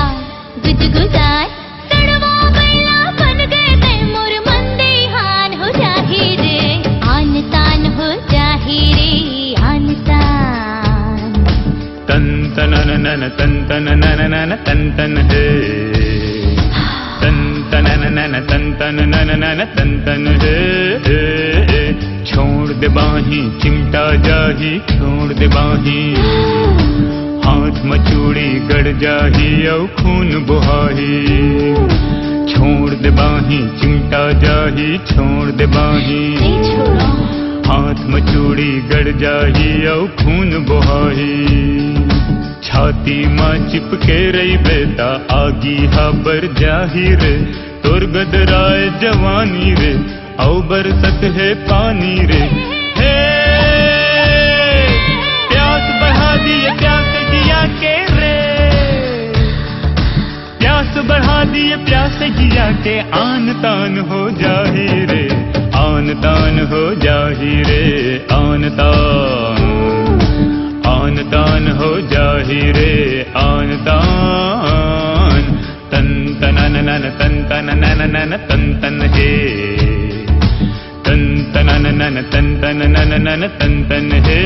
गुदगुदाए। सड़वा बैला बन गए ते मोर मन देहान हो जाहि रे, आन तान हो जाहि रे, आन तान। तन तन नन तन तन नन नन तन तन हे, तन तन नन तन तन नन नन तन तन हे। छोड़ दे बाही चिमटा जाही, छोड़ दे बाही। हाथ मचूड़ी गड़ जाही और खून बहाही। छोड़ दे बाही चिमटा जाही, छोड़ दे बाही। हाथ मचूड़ी गड़ जाही और खून बहाही। छाती माँ चिपके रही बेटा आगी हाबर जाही रे, तोर गदराए जवानी रे औ बरसत है पानी रे। हे प्यास बहा दिए प्यास के रे, प्यास बढ़ा दिए प्यास जिया के, आन तान हो जाहि रे, आन तान हो जाहि रे, आन तान। आन तान हो जाहि रे, आन तान। तन तन नन तन तन नन नन तन तन हे, तन तन नन तन तन नन नन तन तन हे।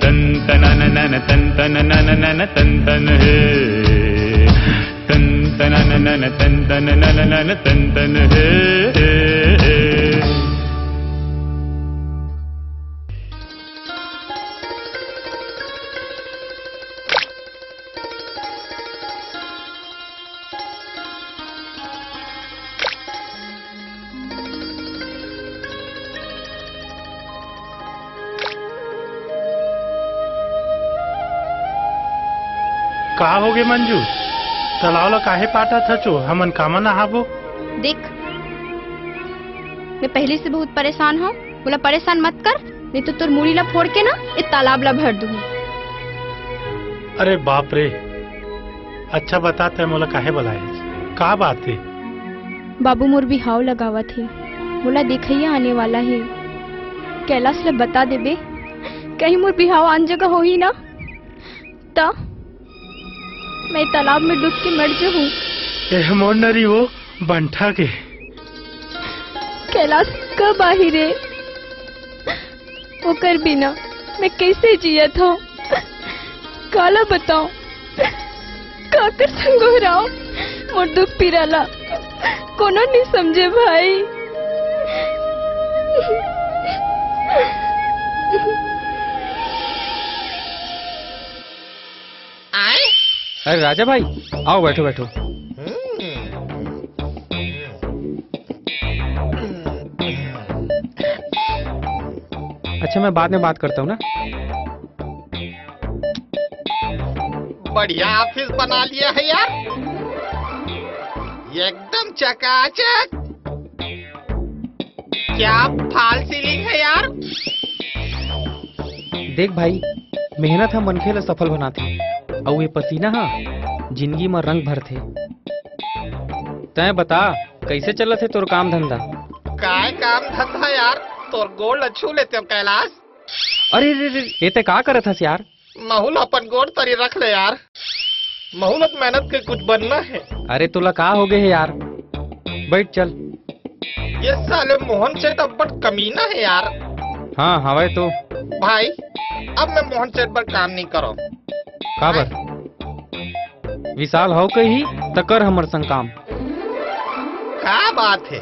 तन तन नन तन तन नन नन तन तन हे, तन तन नन तन तन नन नन तन तन हे। का होगे मंजू, तलावला काहे पाटा थचो, हमन कामन आबो। देख मैं पहले से बहुत परेशान हूँ, बोला परेशान मत कर, नहीं तो तुर मुड़ी ला फोड़ के ना इस तालाब ला भर दूंगी। अरे बाप रे, अच्छा बताते मोला काहे बुलाए, का बात है? बाबू मोर भी हाव लगावा थे, बोला देखिया आने वाला है, कैलाश ला बता देबे कहीं मोर बिहाव आन जगह हो ही ना, ता मैं तालाब में डूब के मर जाऊँ। एह मोर नरी वो बंठा के कैलाश कब आही रे, ओकर बिना मैं कैसे जिया था, काला बताओ काकर संगोहराओ मोर दुख पिराला, कोनो नहीं समझे भाई। आए अरे राजा भाई आओ बैठो बैठो। अच्छा मैं बाद में बात करता हूँ ना। बढ़िया ऑफिस बना लिया है यार, एकदम चकाचक। क्या फाल सीलिंग है यार। देख भाई, मेहनत हम मनखे ला सफल बनाते और ये पसीना हा जिंदगी में रंग भरते। तय बता कैसे चलत है तोर काम धंधा? काय काम धंधा यार, तोर गोड़ अच्छू लेते हो कैलाश। अरे रे रे ये ते का करत हस यार। महुल अपन गोड़ तरी रख ले यार, महुलत मेहनत के कुछ बनना है। अरे तोला का हो गए है यार, बैठ चल। ये साले मोहन सेठ अब्बड़ कमीना है यार। हाँ हवाई तो भाई, अब मैं मोहन सेठ पर काम नहीं करो। काबर विशाल हो कही तकर हमर संग काम। का बात है,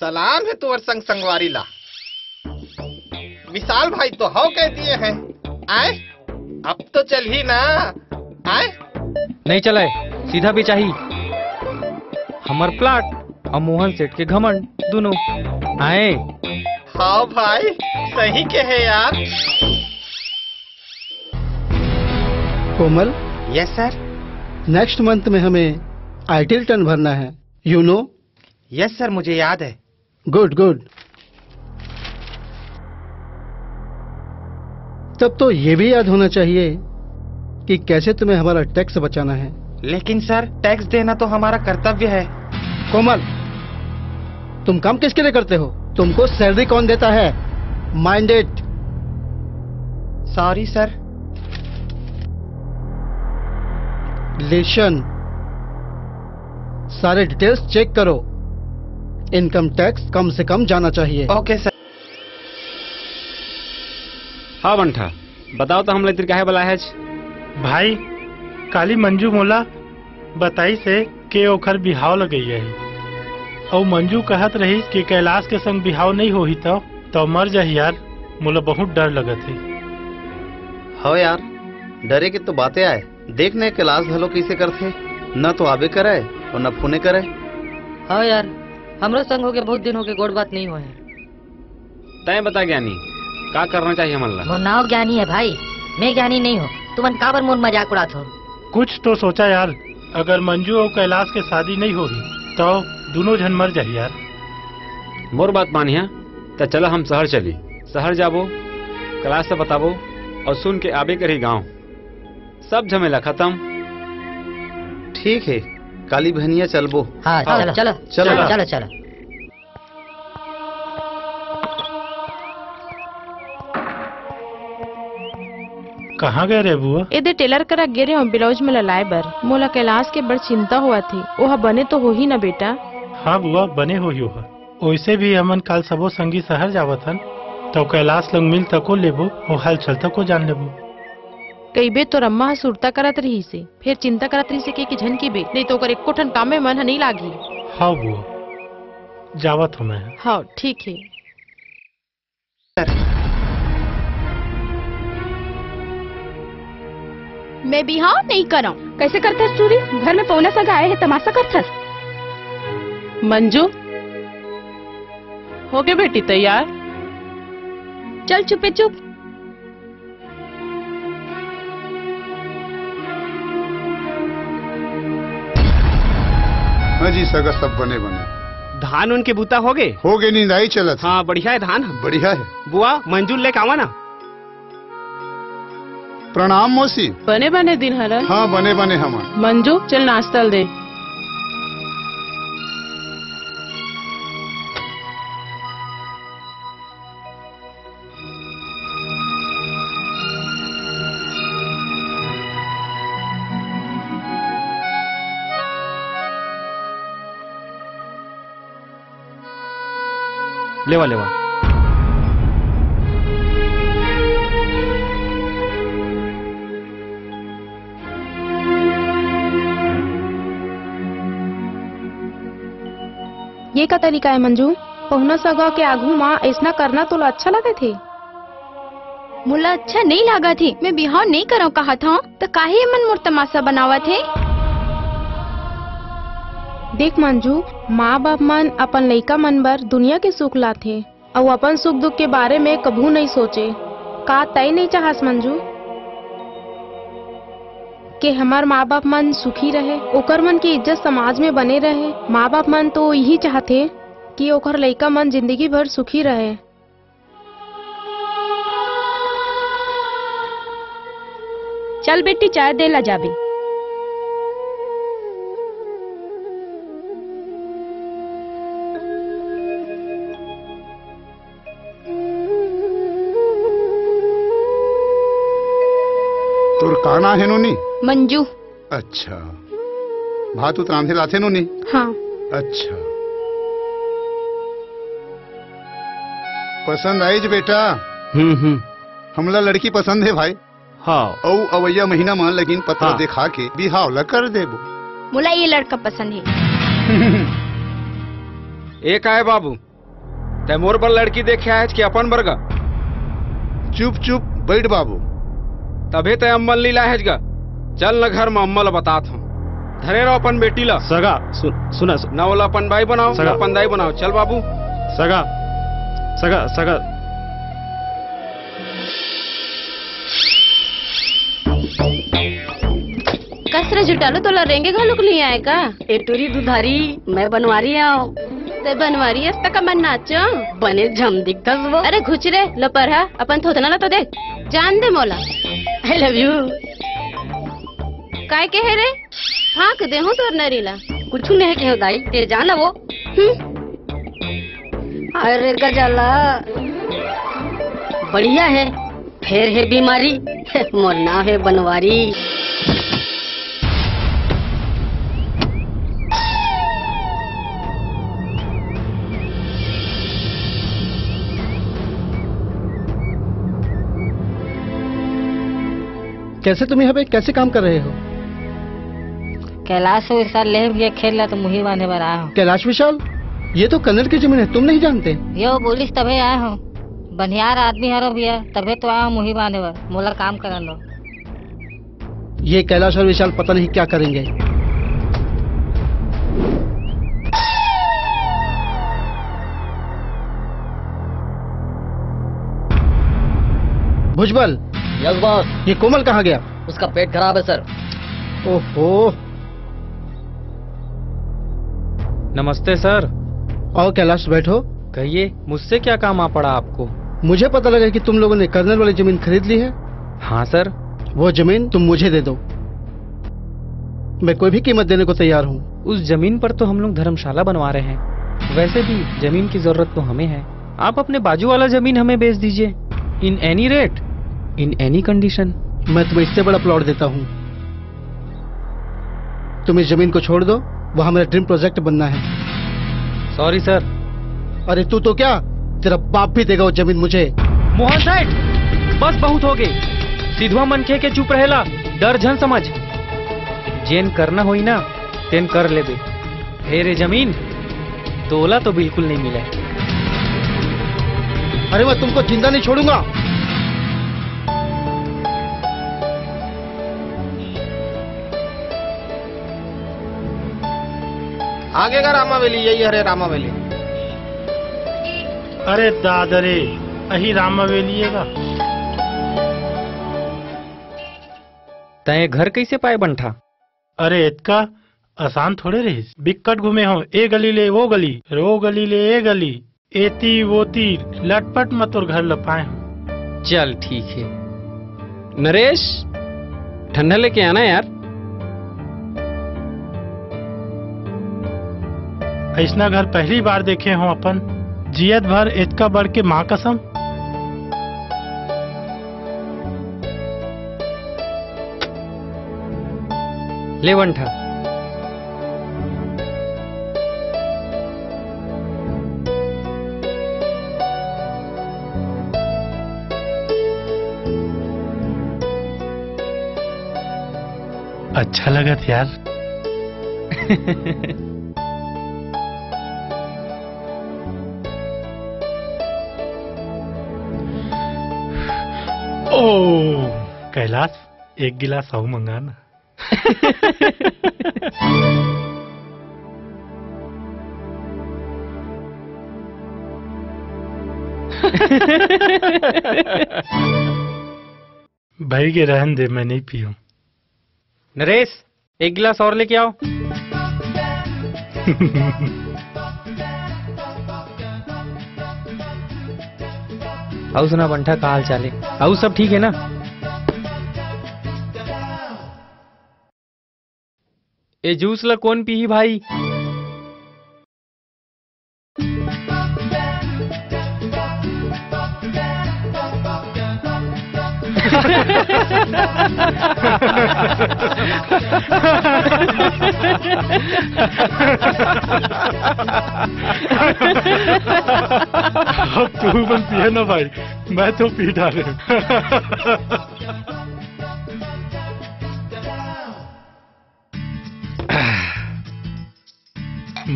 सलाम है तोर संग संगवारी ला। विशाल भाई तो हो कह दिए हैं, आए अब तो चल ही ना। आए नहीं चले, सीधा भी चाहिए। हमर प्लाट और मोहन सेठ के घमंड दोनों। आए हाँ भाई सही कहे यार। Komal, yes sir, next month में हमें आइडियल टर्न भरना है, यू नो? यस सर, मुझे याद है। Good good. तब तो ये भी याद होना चाहिए कि कैसे तुम्हें हमारा टैक्स बचाना है। लेकिन सर, टैक्स देना तो हमारा कर्तव्य है। कोमल, तुम काम किसके लिए करते हो? तुमको सैलरी कौन देता है? Mind it. Sorry sir. Listen, सारे डिटेल्स चेक करो, इनकम टैक्स कम से कम जाना चाहिए। Okay sir. हाँ बंठा, बताओ तो हमले तेरे काहे बुलाया है? भाई, काली मंजू मोला बताई से के ओखर बिहाव लग गई है और मंजू कहत रही कि कैलाश के संग बिहाव नहीं होही तो तो मर जाही यार। मोला बहुत डर लगत है। हाँ यार, डरे की तो बातें आए। देखने कैलाश घलो कैसे करते, न तो आबे करे और न फोने करे। हाँ यार, हमरो संग हो के बहुत दिन हो के गोड़ बात नहीं हुए। तय बता ज्ञानी, का करना चाहिए हमला? मोर नाव ज्ञानी है भाई, मैं ज्ञानी नहीं हूँ। तुमन काबर मोर मजाक उड़ात हो? कुछ तो सोचा यार, अगर मंजू और कैलाश के शादी नहीं होगी तो दोनों जन मर जाये यार। मोर बात मानिया तो चला हम शहर चली। शहर जाबो, कैलाश से बताबो और सुन के आबे करी गाँव, सब झमेला खत्म। ठीक है काली बहनिया, चलबो। हाँ, हाँ, चलो चलो चलो चलो चलो। कहाँ गए रे बुआ? इधर टेलर करा गेरे हम ब्लाउज में लाए बर। मोला कैलाश के बड़ चिंता हुआ थी। ओहा बने तो हो ही ना बेटा। हाँ बुआ, बने हो ही हो। वैसे भी हमन काल सबो संगी शहर जावतन तो कैलाश लंग मिल तको लेबो और हाल चल तको जान लेबो। कई बे तो रम्मा सुरता करत रही से, फिर चिंता करत रही से के कि झन की बे नहीं तो कर एक कोठन काम में मन नहीं लागी। हाँ बुआ, जावत हूँ मैं। हाँ ठीक है। मैं भी हाँ नहीं करा। कैसे करथस चूरी? घर में पौना संग आए है, तमाशा करथस। मंजू, हो गए बेटी तैयार? चल चुपे चुप। जी सगा सब बने बने। धान उनके बूता हो गए? हो गए, निंदाई चलत। हाँ बढ़िया है, धान बढ़िया है। बुआ मंजूर लेके आवा ना। प्रणाम मौसी। बने बने दिन हर। हाँ बने बने हमार। मंजू चल नाश्ता दे। लेवा लेवा। ये का तरीका है मंजू? पहुना सगा के आगू माँ ऐसा करना तो अच्छा लगे थे? मुला अच्छा नहीं लगा थी। मैं बिहाव नहीं करो कहा था तो काहे मन मोर तमाशा बनावा थे? देख मंजू, माँ बाप मन अपन लइका मन बर दुनिया के सुख लाथे और अपन सुख दुख के बारे में कभू नहीं सोचे। का तय नहीं चाहस मंजू के हमार माँ बाप मन सुखी रहे, ओकर मन की इज्जत समाज में बने रहे? माँ बाप मन तो यही चाहते कि ओकर लइका मन जिंदगी भर सुखी रहे। चल बेटी, चाय दे ला जाबे। काना है नूनी? मंजू। अच्छा, भातू त्रांधे लाथे नूनी? हाँ। अच्छा, पसंद आई जी बेटा? हम्म हम्म। हमला लड़की पसंद है भाई। हाँ। औ अवैया महीना मान लेकिन पत्र हाँ। देखा के बिहाव ल कर देबो। मुला ये लड़का पसंद है। एक आए बाबू, ते मोर पर लड़की देखे आए कि अपन बरगा? चुप चुप बैठ बाबू। तबे ते अम्मल लीला है जगा। चल न घर में अम्मल बताता हूँ। धरे रहो अपन बेटी ला। सगा सुन, सुना सुन। ना वाला अपन भाई बनाओ, सगा अपन दाई बनाओ। चल बाबू। सगा सगा सगा। कसरे जुटालो तोला रेंगे घालुक लिए आए का एटुरी दुधारी मैं बनवारी आओ ते बनवारी है तक मन नाचो बने झम दिखता वो अरे घुच रे लपरहा अपन थोथना ना तो देख जान दे मोला आई लव यू काय कहे रे हाँक दे हूँ तोर नरीला कुछ नहीं कहे दाई तेरे जान लो अरे गजाला बढ़िया है फिर है बीमारी मरना है बनवारी कैसे तुम यहाँ पे कैसे काम कर रहे हो? कैलाश विशाल ले खेल रहा तो मुही बांधे बार आया हूँ। कैलाश विशाल ये तो कन्नड़ की जमीन है तुम नहीं जानते? यो बोलिस तभी आया हूँ बनियार आदमी हरो भैया तभी तो आया हूँ मुही बांधे बार मोला काम करा लो। ये कैलाश और विशाल पता नहीं क्या करेंगे। भुजबल यस बॉस ये कोमल कहाँ गया? उसका पेट खराब है सर। ओहो नमस्ते सर। आओ कैलाश बैठो। कहिए मुझसे क्या काम आ पड़ा आपको? मुझे पता लगा कि तुम लोगों ने कर्नल वाली जमीन खरीद ली है। हाँ सर। वो जमीन तुम मुझे दे दो मैं कोई भी कीमत देने को तैयार हूँ। उस जमीन पर तो हम लोग धर्मशाला बनवा रहे हैं वैसे भी जमीन की जरूरत तो हमें है। आप अपने बाजू वाला जमीन हमें बेच दीजिए in any rate in any condition. मैं तुम्हें इससे बड़ा प्लॉट देता हूँ तुम इस जमीन को छोड़ दो वहाँ मेरा ड्रीम प्रोजेक्ट बनना है। Sorry sir. अरे तू तो क्या तेरा बाप भी देगा वो जमीन मुझे। मोहन सेठ बस बहुत हो गई सीधवा मन खे के चुप रहेला डर झन समझ जेन करना होई ना तेन कर ले बे फेरे जमीन तोला तो बिल्कुल नहीं मिले। अरे मैं तुमको जिंदा नहीं छोड़ूंगा। आगे का रामावेली यही हरे रामावेली। अरे दादरे यही रामावेली है का। तय घर कैसे पाए बंठा? अरे इतका आसान थोड़े रही बिक्कट घूमे हो ए गली ले वो गली रो गली ले ए गली एती वो तीर लटपट मत और घर लपाए। चल ठीक है नरेश ठंडा लेके आना यार। ऐसा घर पहली बार देखे हो अपन जियत भर इतका बढ़ के माँ कसम। ले बंठा अच्छा लगा था यार। ओ कैलाश एक गिलास आऊ मंगा ना। भाई के रहन दे मैं नहीं पीऊं। नरेश एक गिलास और लेके आओ। आऊ सुना बंठा का हाल चाले आऊ सब ठीक है ना? ए जूस ला कौन पी ही भाई? तू बनती है ना भाई मैं तो पी डाले।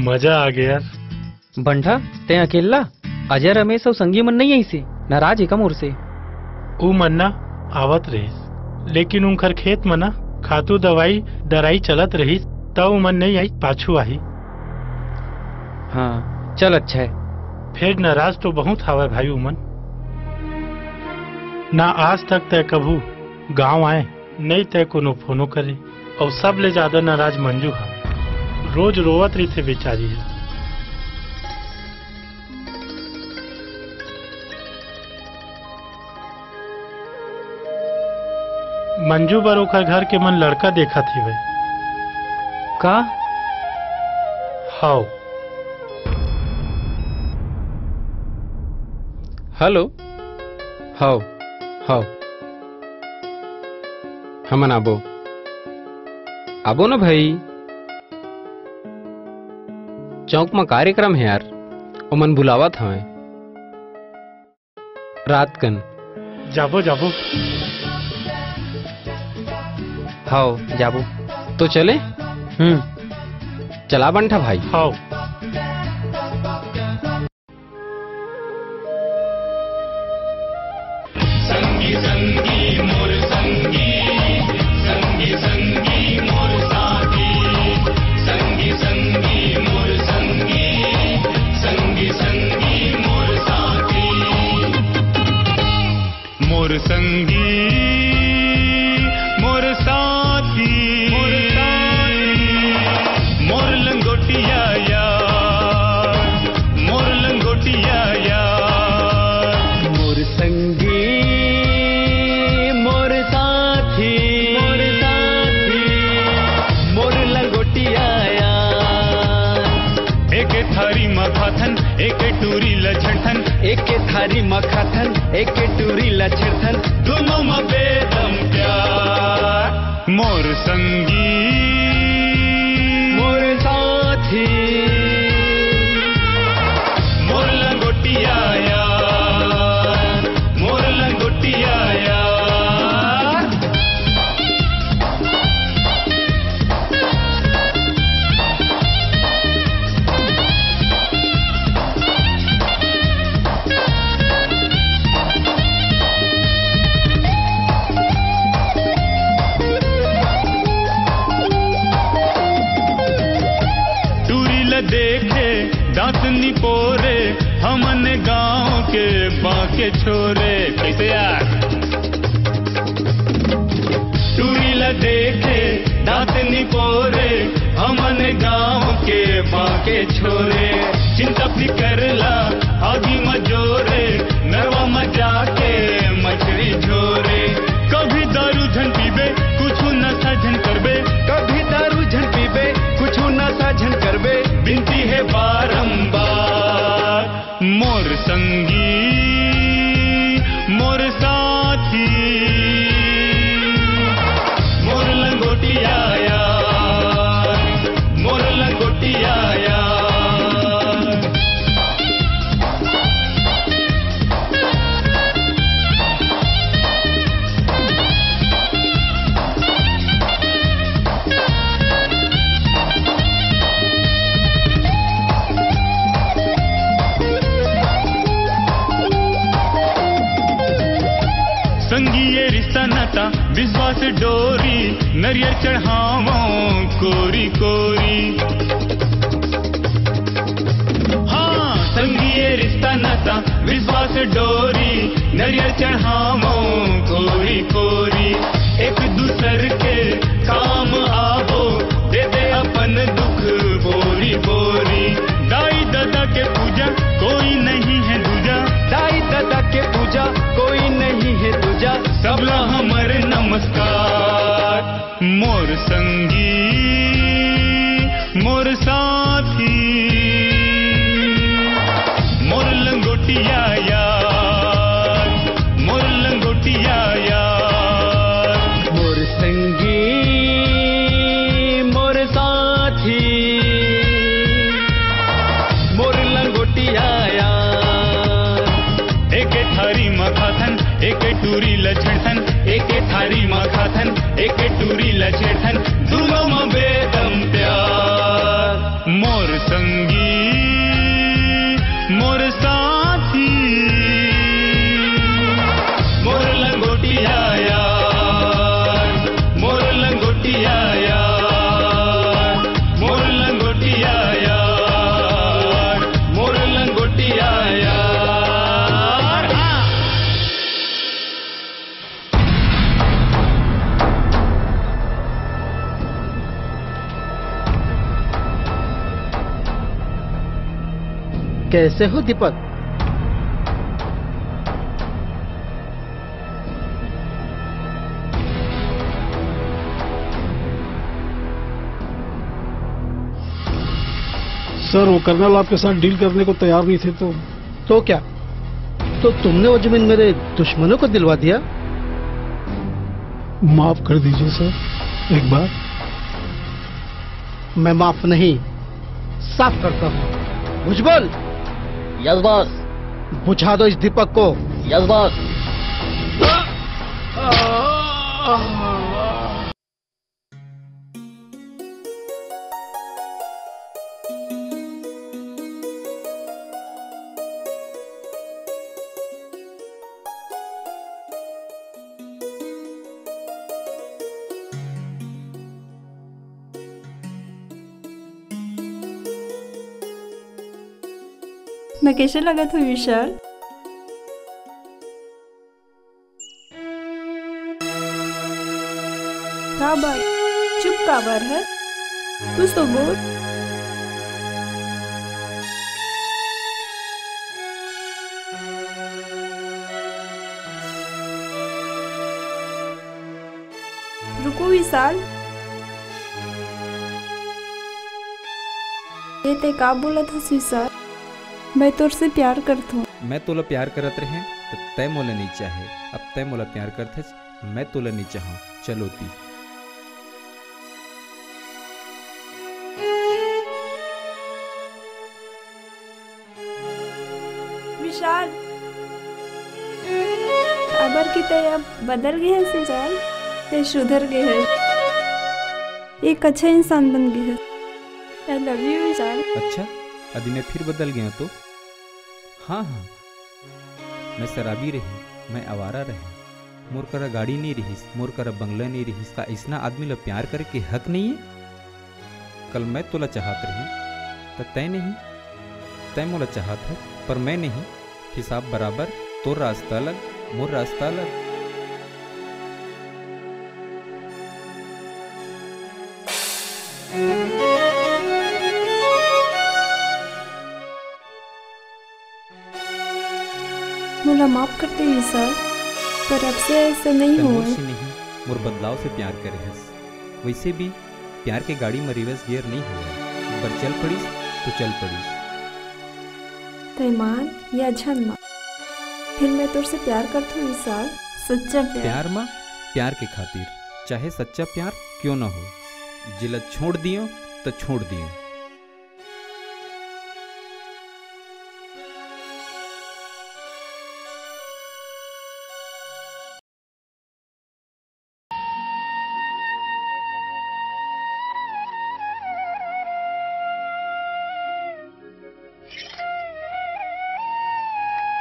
मजा आ गया यार। बंठा ते अकेला अजय रमेश और संगी मन नहीं ऐसे नाराज है का मोर से? ऊ मन्ना आवत रहीस लेकिन उनकर खेत मना खातू दवाई दराई चलत रहीस तब मन नहीं आई पाछू आई। हाँ चल अच्छा है। फिर नाराज तो बहुत हवा भाई उमन ना आज तक तय कभू गांव आए नहीं तय कोनो फोनो करे और सब ले ज्यादा नाराज मंजू है। रोज रोवत रही थे बेचारी है। मंजू बर ओखर घर के मन लड़का देखा थी वे का हाउ। हेलो हाउ हाउ हमन आबो आबो ना भाई। चौक में कार्यक्रम है यार, ओ मन बुलावा था रात कन। जाबो जाबो हाओ जाबो तो चले। हम्म चला बंठा भाई। हाओ संगी संगी मोर संगी संगी संगी मोर साथी संगी संगी मोर संगी संगी संगी मोर साथी मोर संगी मोर साथी मोर लंगोटिया यार मोर लंगोटिया यार मोर संगी मोर साथी मोर साथी मोर लंगोटिया यार। एक थारी मखाथन एक टूरी लछठन एक थारी मखाथन एक टूरी लछठन दोनों में बेदम प्यार मोर संगी मोर साथी मोर लंगोटिया यार मोर लंगोटिया यार। टूरी ल देखे दांतनी पोरे हमन गांव के बाके छोरे कैसे यार। टूरी ल देखे दांतनी पोरे हमन गांव के बाके छोरे चिंता फिकर ला आदि मजोरे नरवा मजा के मछली झोरे। कभी दारू झन पीबे कुछ न साझन करबे कभी दारू झन पीबे कुछ न साझन करबे विनती है बारंबार मोर संगी मोर साथी मोर लंगोटिया यार मोर लंगोटिया यार। संगी ये रिश्ता नाता विश्वास डोरी नरियर चढ़ावो कोरी कोरी। हाँ संगी ये रिश्ता नाता विश्वास डोरी नरियर चढ़ावो कोरी कोरी। एक दूसर के काम आवो दे दे अपन दुख बोरी बोरी। दाई दादा के पूजा कोई नहीं है दूजा दाई दादा के पूजा कोई नहीं है दूजा सबला हमर नमस्कार मोर संगी मोर साथी मोर लंगोटिया यार मोर लंगोटिया यार मोर संगी मोर साथी मोर लंगोटिया यार। एक थारी मखाथन एक टूरी लछठन एक थारी मखाथन एक टूरी लछठन दोनों में बेदम प्यार मोर संगी मोर साथी मोर लंगोटिया यार मोर लंगोटिया यार मोर लंगोटिया यार मोर लंगोटिया यार। हाँ। कैसे हो दीपक? सर वो कर्नल आपके साथ डील करने को तैयार नहीं थे। तो तो क्या? तो तुमने वो जमीन मेरे दुश्मनों को दिलवा दिया? माफ कर दीजिए सर एक बार। मैं माफ नहीं साफ करता हूँ। बुझबल। Yes boss. बुझा दो इस दीपक को। Yes boss. मैं कैसे लगा था विशाल? काबर चुप काबर है, कुछ तो बोल। रुको विशाल, ये ते का बोला था विशाल? मैं तोर से प्यार करता हूँ। मैं तोला प्यार करत रहे तो तय मोला नहीं चाहे। अब तय मोला प्यार करथस, मैं तोला नहीं चाहूँ। चलो ती विशाल अबर की तय अब बदल गए है विशाल। ते सुधर गए है, एक अच्छा इंसान बन गए है। I love you Vishal. अच्छा अभी मैं फिर बदल गया तो? हाँ हाँ मैं शराबी रही, मैं आवारा रही, मोर करा गाड़ी नहीं रही, मोर करा बंगला नहीं रही। का ऐसा आदमी ला प्यार करके हक नहीं है। कल मैं तोला चाहत रही तो तय नहीं, तय मोला चाहत है पर मैं नहीं। हिसाब बराबर, तोर रास्ता अलग मोर रास्ता अलग। मोला माफ करते हैं सर, पर अब से ऐसा नहीं हुआ। नहीं मोर बदलाव से प्यार करे हस, वैसे भी प्यार के गाड़ी में रिवर्स गियर नहीं हुआ। पर चल पड़ीस तो चल पड़ीस। तैमान या अजन माँ, फिर मैं तुझसे प्यार करता हूँ साल, सच्चा प्यार, प्यार माँ प्यार के खातिर। चाहे सच्चा प्यार क्यों ना हो, जिला छोड़ दियो तो छोड़ दियो।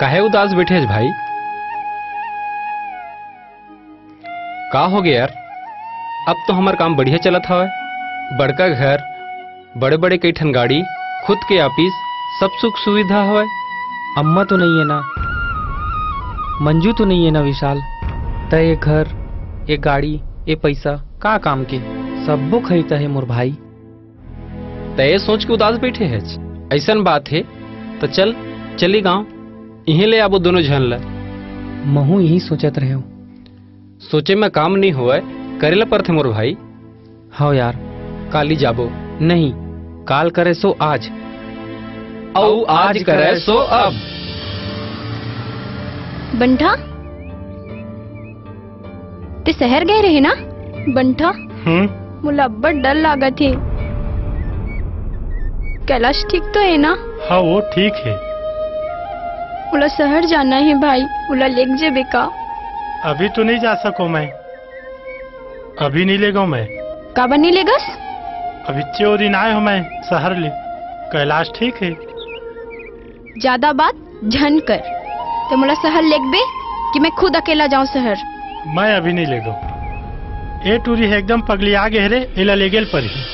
काहे उदास बैठे है भाई? का हो गया यार? अब तो हमार काम बढ़िया चला था। बड़का घर, बड़े बड़े कई ठन गाड़ी, खुद के ऑफिस, सब सुख सुविधा है। अम्मा तो नहीं है ना, मंजू तो नहीं है ना विशाल? तय एक घर, एक गाड़ी, ये पैसा का काम के सबो खरीदता है मोर भाई। तय सोच के उदास बैठे है? ऐसा बात है तो चल चली गाँव, यहीं ले आबो दोनों झन ला। महू यही सोचत रहे हो। सोचे में काम नहीं हुआ, करेला पर थे मोर भाई। हाँ यार काली जाबो। नहीं काल करे सो आज, औ आज करे सो अब। बंठा ते शहर गए रहे ना बंठा? हम्म। मुला अब्बड़ डर लागा थे। कैलाश ठीक तो है ना? हाँ वो ठीक है। उला शहर जाना है भाई, उला लेक जे बेका। अभी तो नहीं जा सको मैं, अभी नहीं लेगा मैं। काबा नहीं लेगा? अभी चोरी ना हो मैं शहर ले। कैलाश ठीक है? ज्यादा बात झन कर, तो मुला शहर लेक बे कि मैं खुद अकेला जाऊं शहर? मैं अभी नहीं लेगा। ए टूरी है एकदम पगली आ गए रे, इला ले गेल पर ही।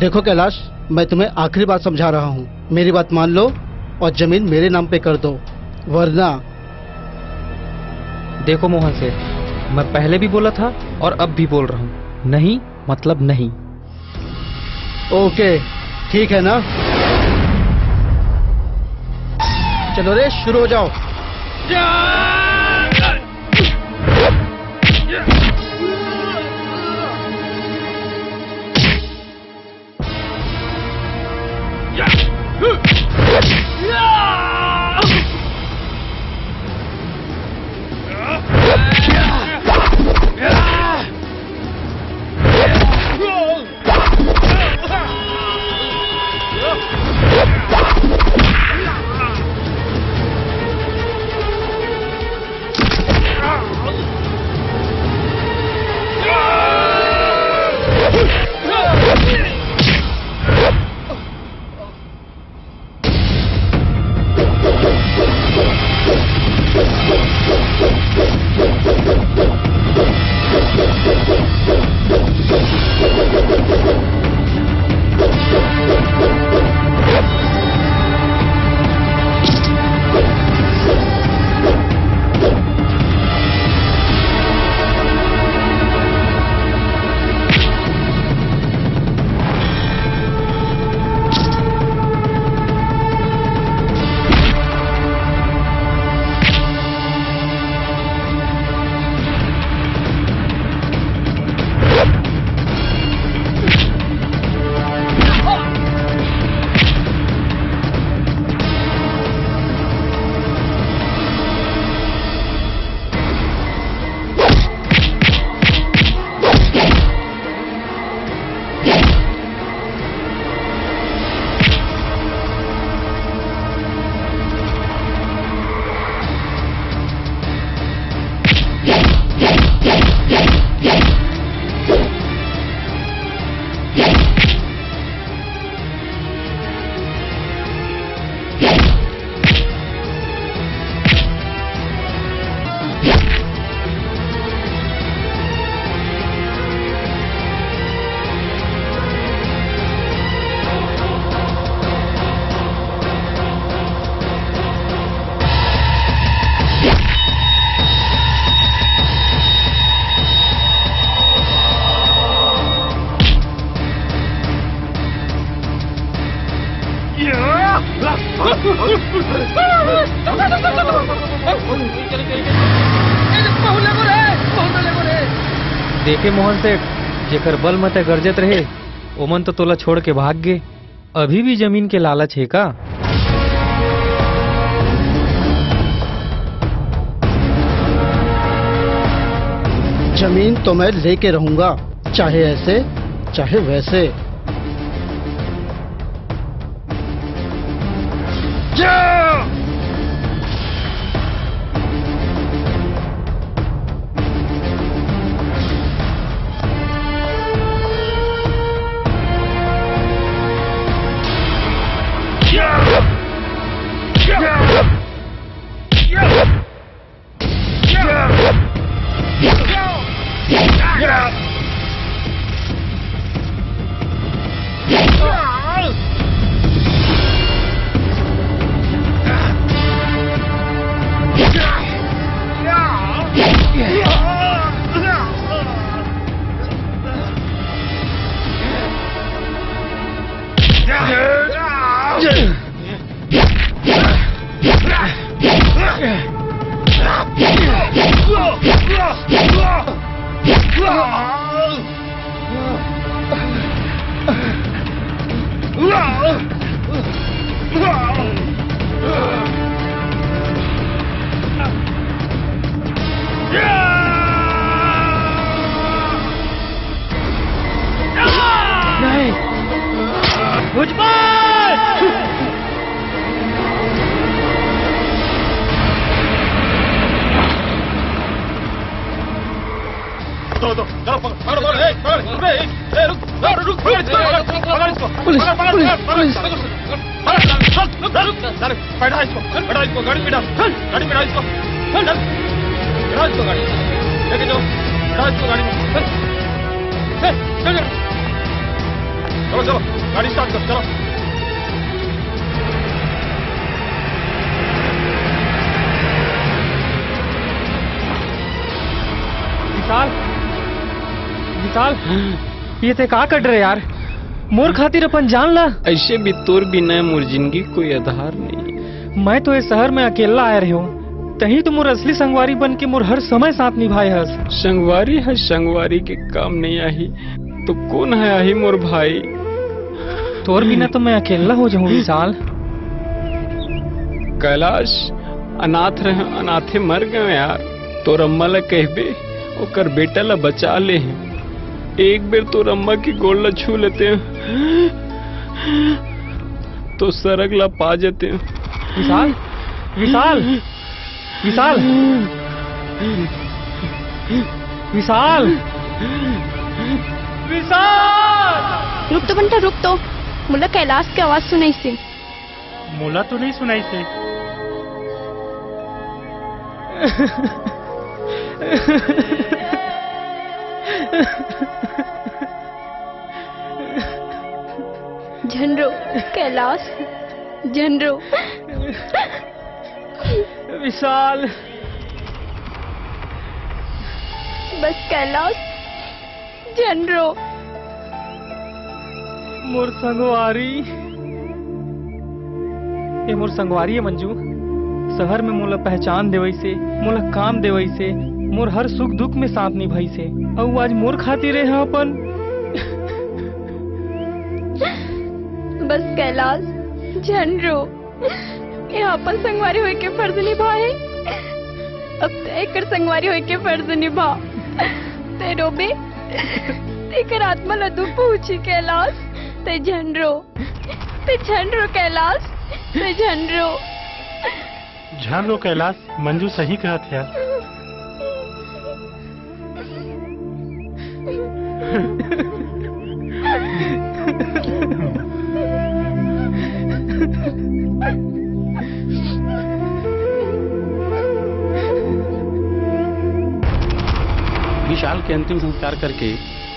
देखो कैलाश, मैं तुम्हें आखिरी बात समझा रहा हूँ, मेरी बात मान लो और जमीन मेरे नाम पे कर दो, वरना। देखो मोहन सेठ, मैं पहले भी बोला था और अब भी बोल रहा हूँ, नहीं मतलब नहीं। ओके ठीक है ना, चलो रे शुरू हो जाओ। देखे मोहन सेठ, जेकर बल मत गरजत रहे ओमन तो तोला छोड़ के भाग गए, अभी भी जमीन के लालच है का? जमीन तो मैं लेके रहूंगा, चाहे ऐसे चाहे वैसे। चलो चलो गाड़ी स्टार्ट करो चलो। विशाल विशाल ये ते का कट रहे यार, मोर खातिर अपन जान ला। ऐसे भी तोर बिना मोर जिंदगी कोई आधार नहीं। मैं तो इस शहर में अकेला आया रही हूँ, तही तो मोर असली संगवारी बन के मोर हर समय साथ निभाए हस। संगवारी है संगवारी के काम नहीं आही तो कौन है आही मोर भाई। तोर बिना तो मैं अकेला हो जाऊं विशाल। कैलाश अनाथ रहे अनाथे मर गए यार। तोर अम्मा ला कहबे ओकर बेटा ला बचा ले, एक बेर तोर अम्मा की गोल ला छू लेते तो सरग ला पा जाते। विशाल विशाल विशाल विशाल विशाल रुक तो बंटा रुक तो, मुला कैलाश की आवाज सुनाई से। मुला तो नहीं सुनाई से। झंडो कैलाश झंडो विशाल। बस कैलाश जनरो मोर संगवारी ये मोर संगवारी है मंजू। शहर में मोला पहचान देवई से, मोला काम देवई से, मोर हर सुख दुख में साथ निभाई से, और आज मोर खातिर है अपन। बस कैलाश जनरो यहाँ पर संगवारी होके फर्ज निभाए। अब तेकर संगवारी होके फर्ज निभा, ते रोबे तेकर आत्मा ला दुख पहुंची कैलाश। ते झंडरो ते झंडरो कैलाश ते झंडरो झंडरो कैलाश। मंजू सही कहा था यार। विशाल के अंतिम संस्कार करके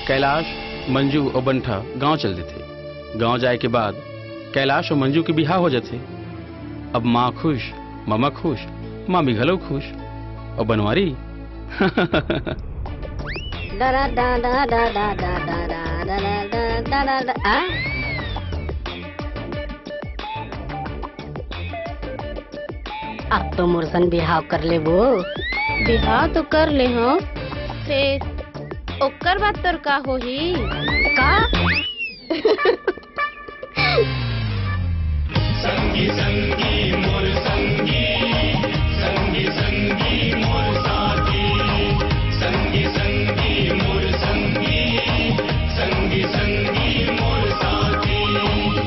कैलाश मंजू और बंठा गांव चल देते। गांव जाए के बाद कैलाश और मंजू के बिहा हो जाते। अब माँ खुश, मामा खुश, मामी घलो खुश और बनवारी। अब तो मुरसन बिहाव कर ले। वो बिहाव तो कर ले हो ओकर बात तर का हो ही का। संगी संगी मोर संगी संगी संगी मोर साथी संगी संगी मोर संगी संगी संगी मोर साथी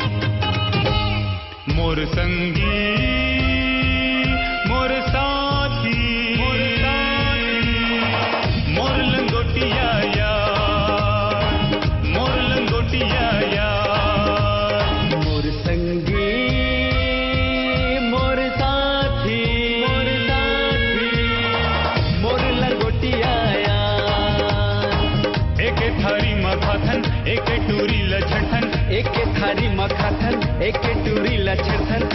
मोर संगी एक टूरी लछठन एक थारी मखाथन एक टूरी लछठन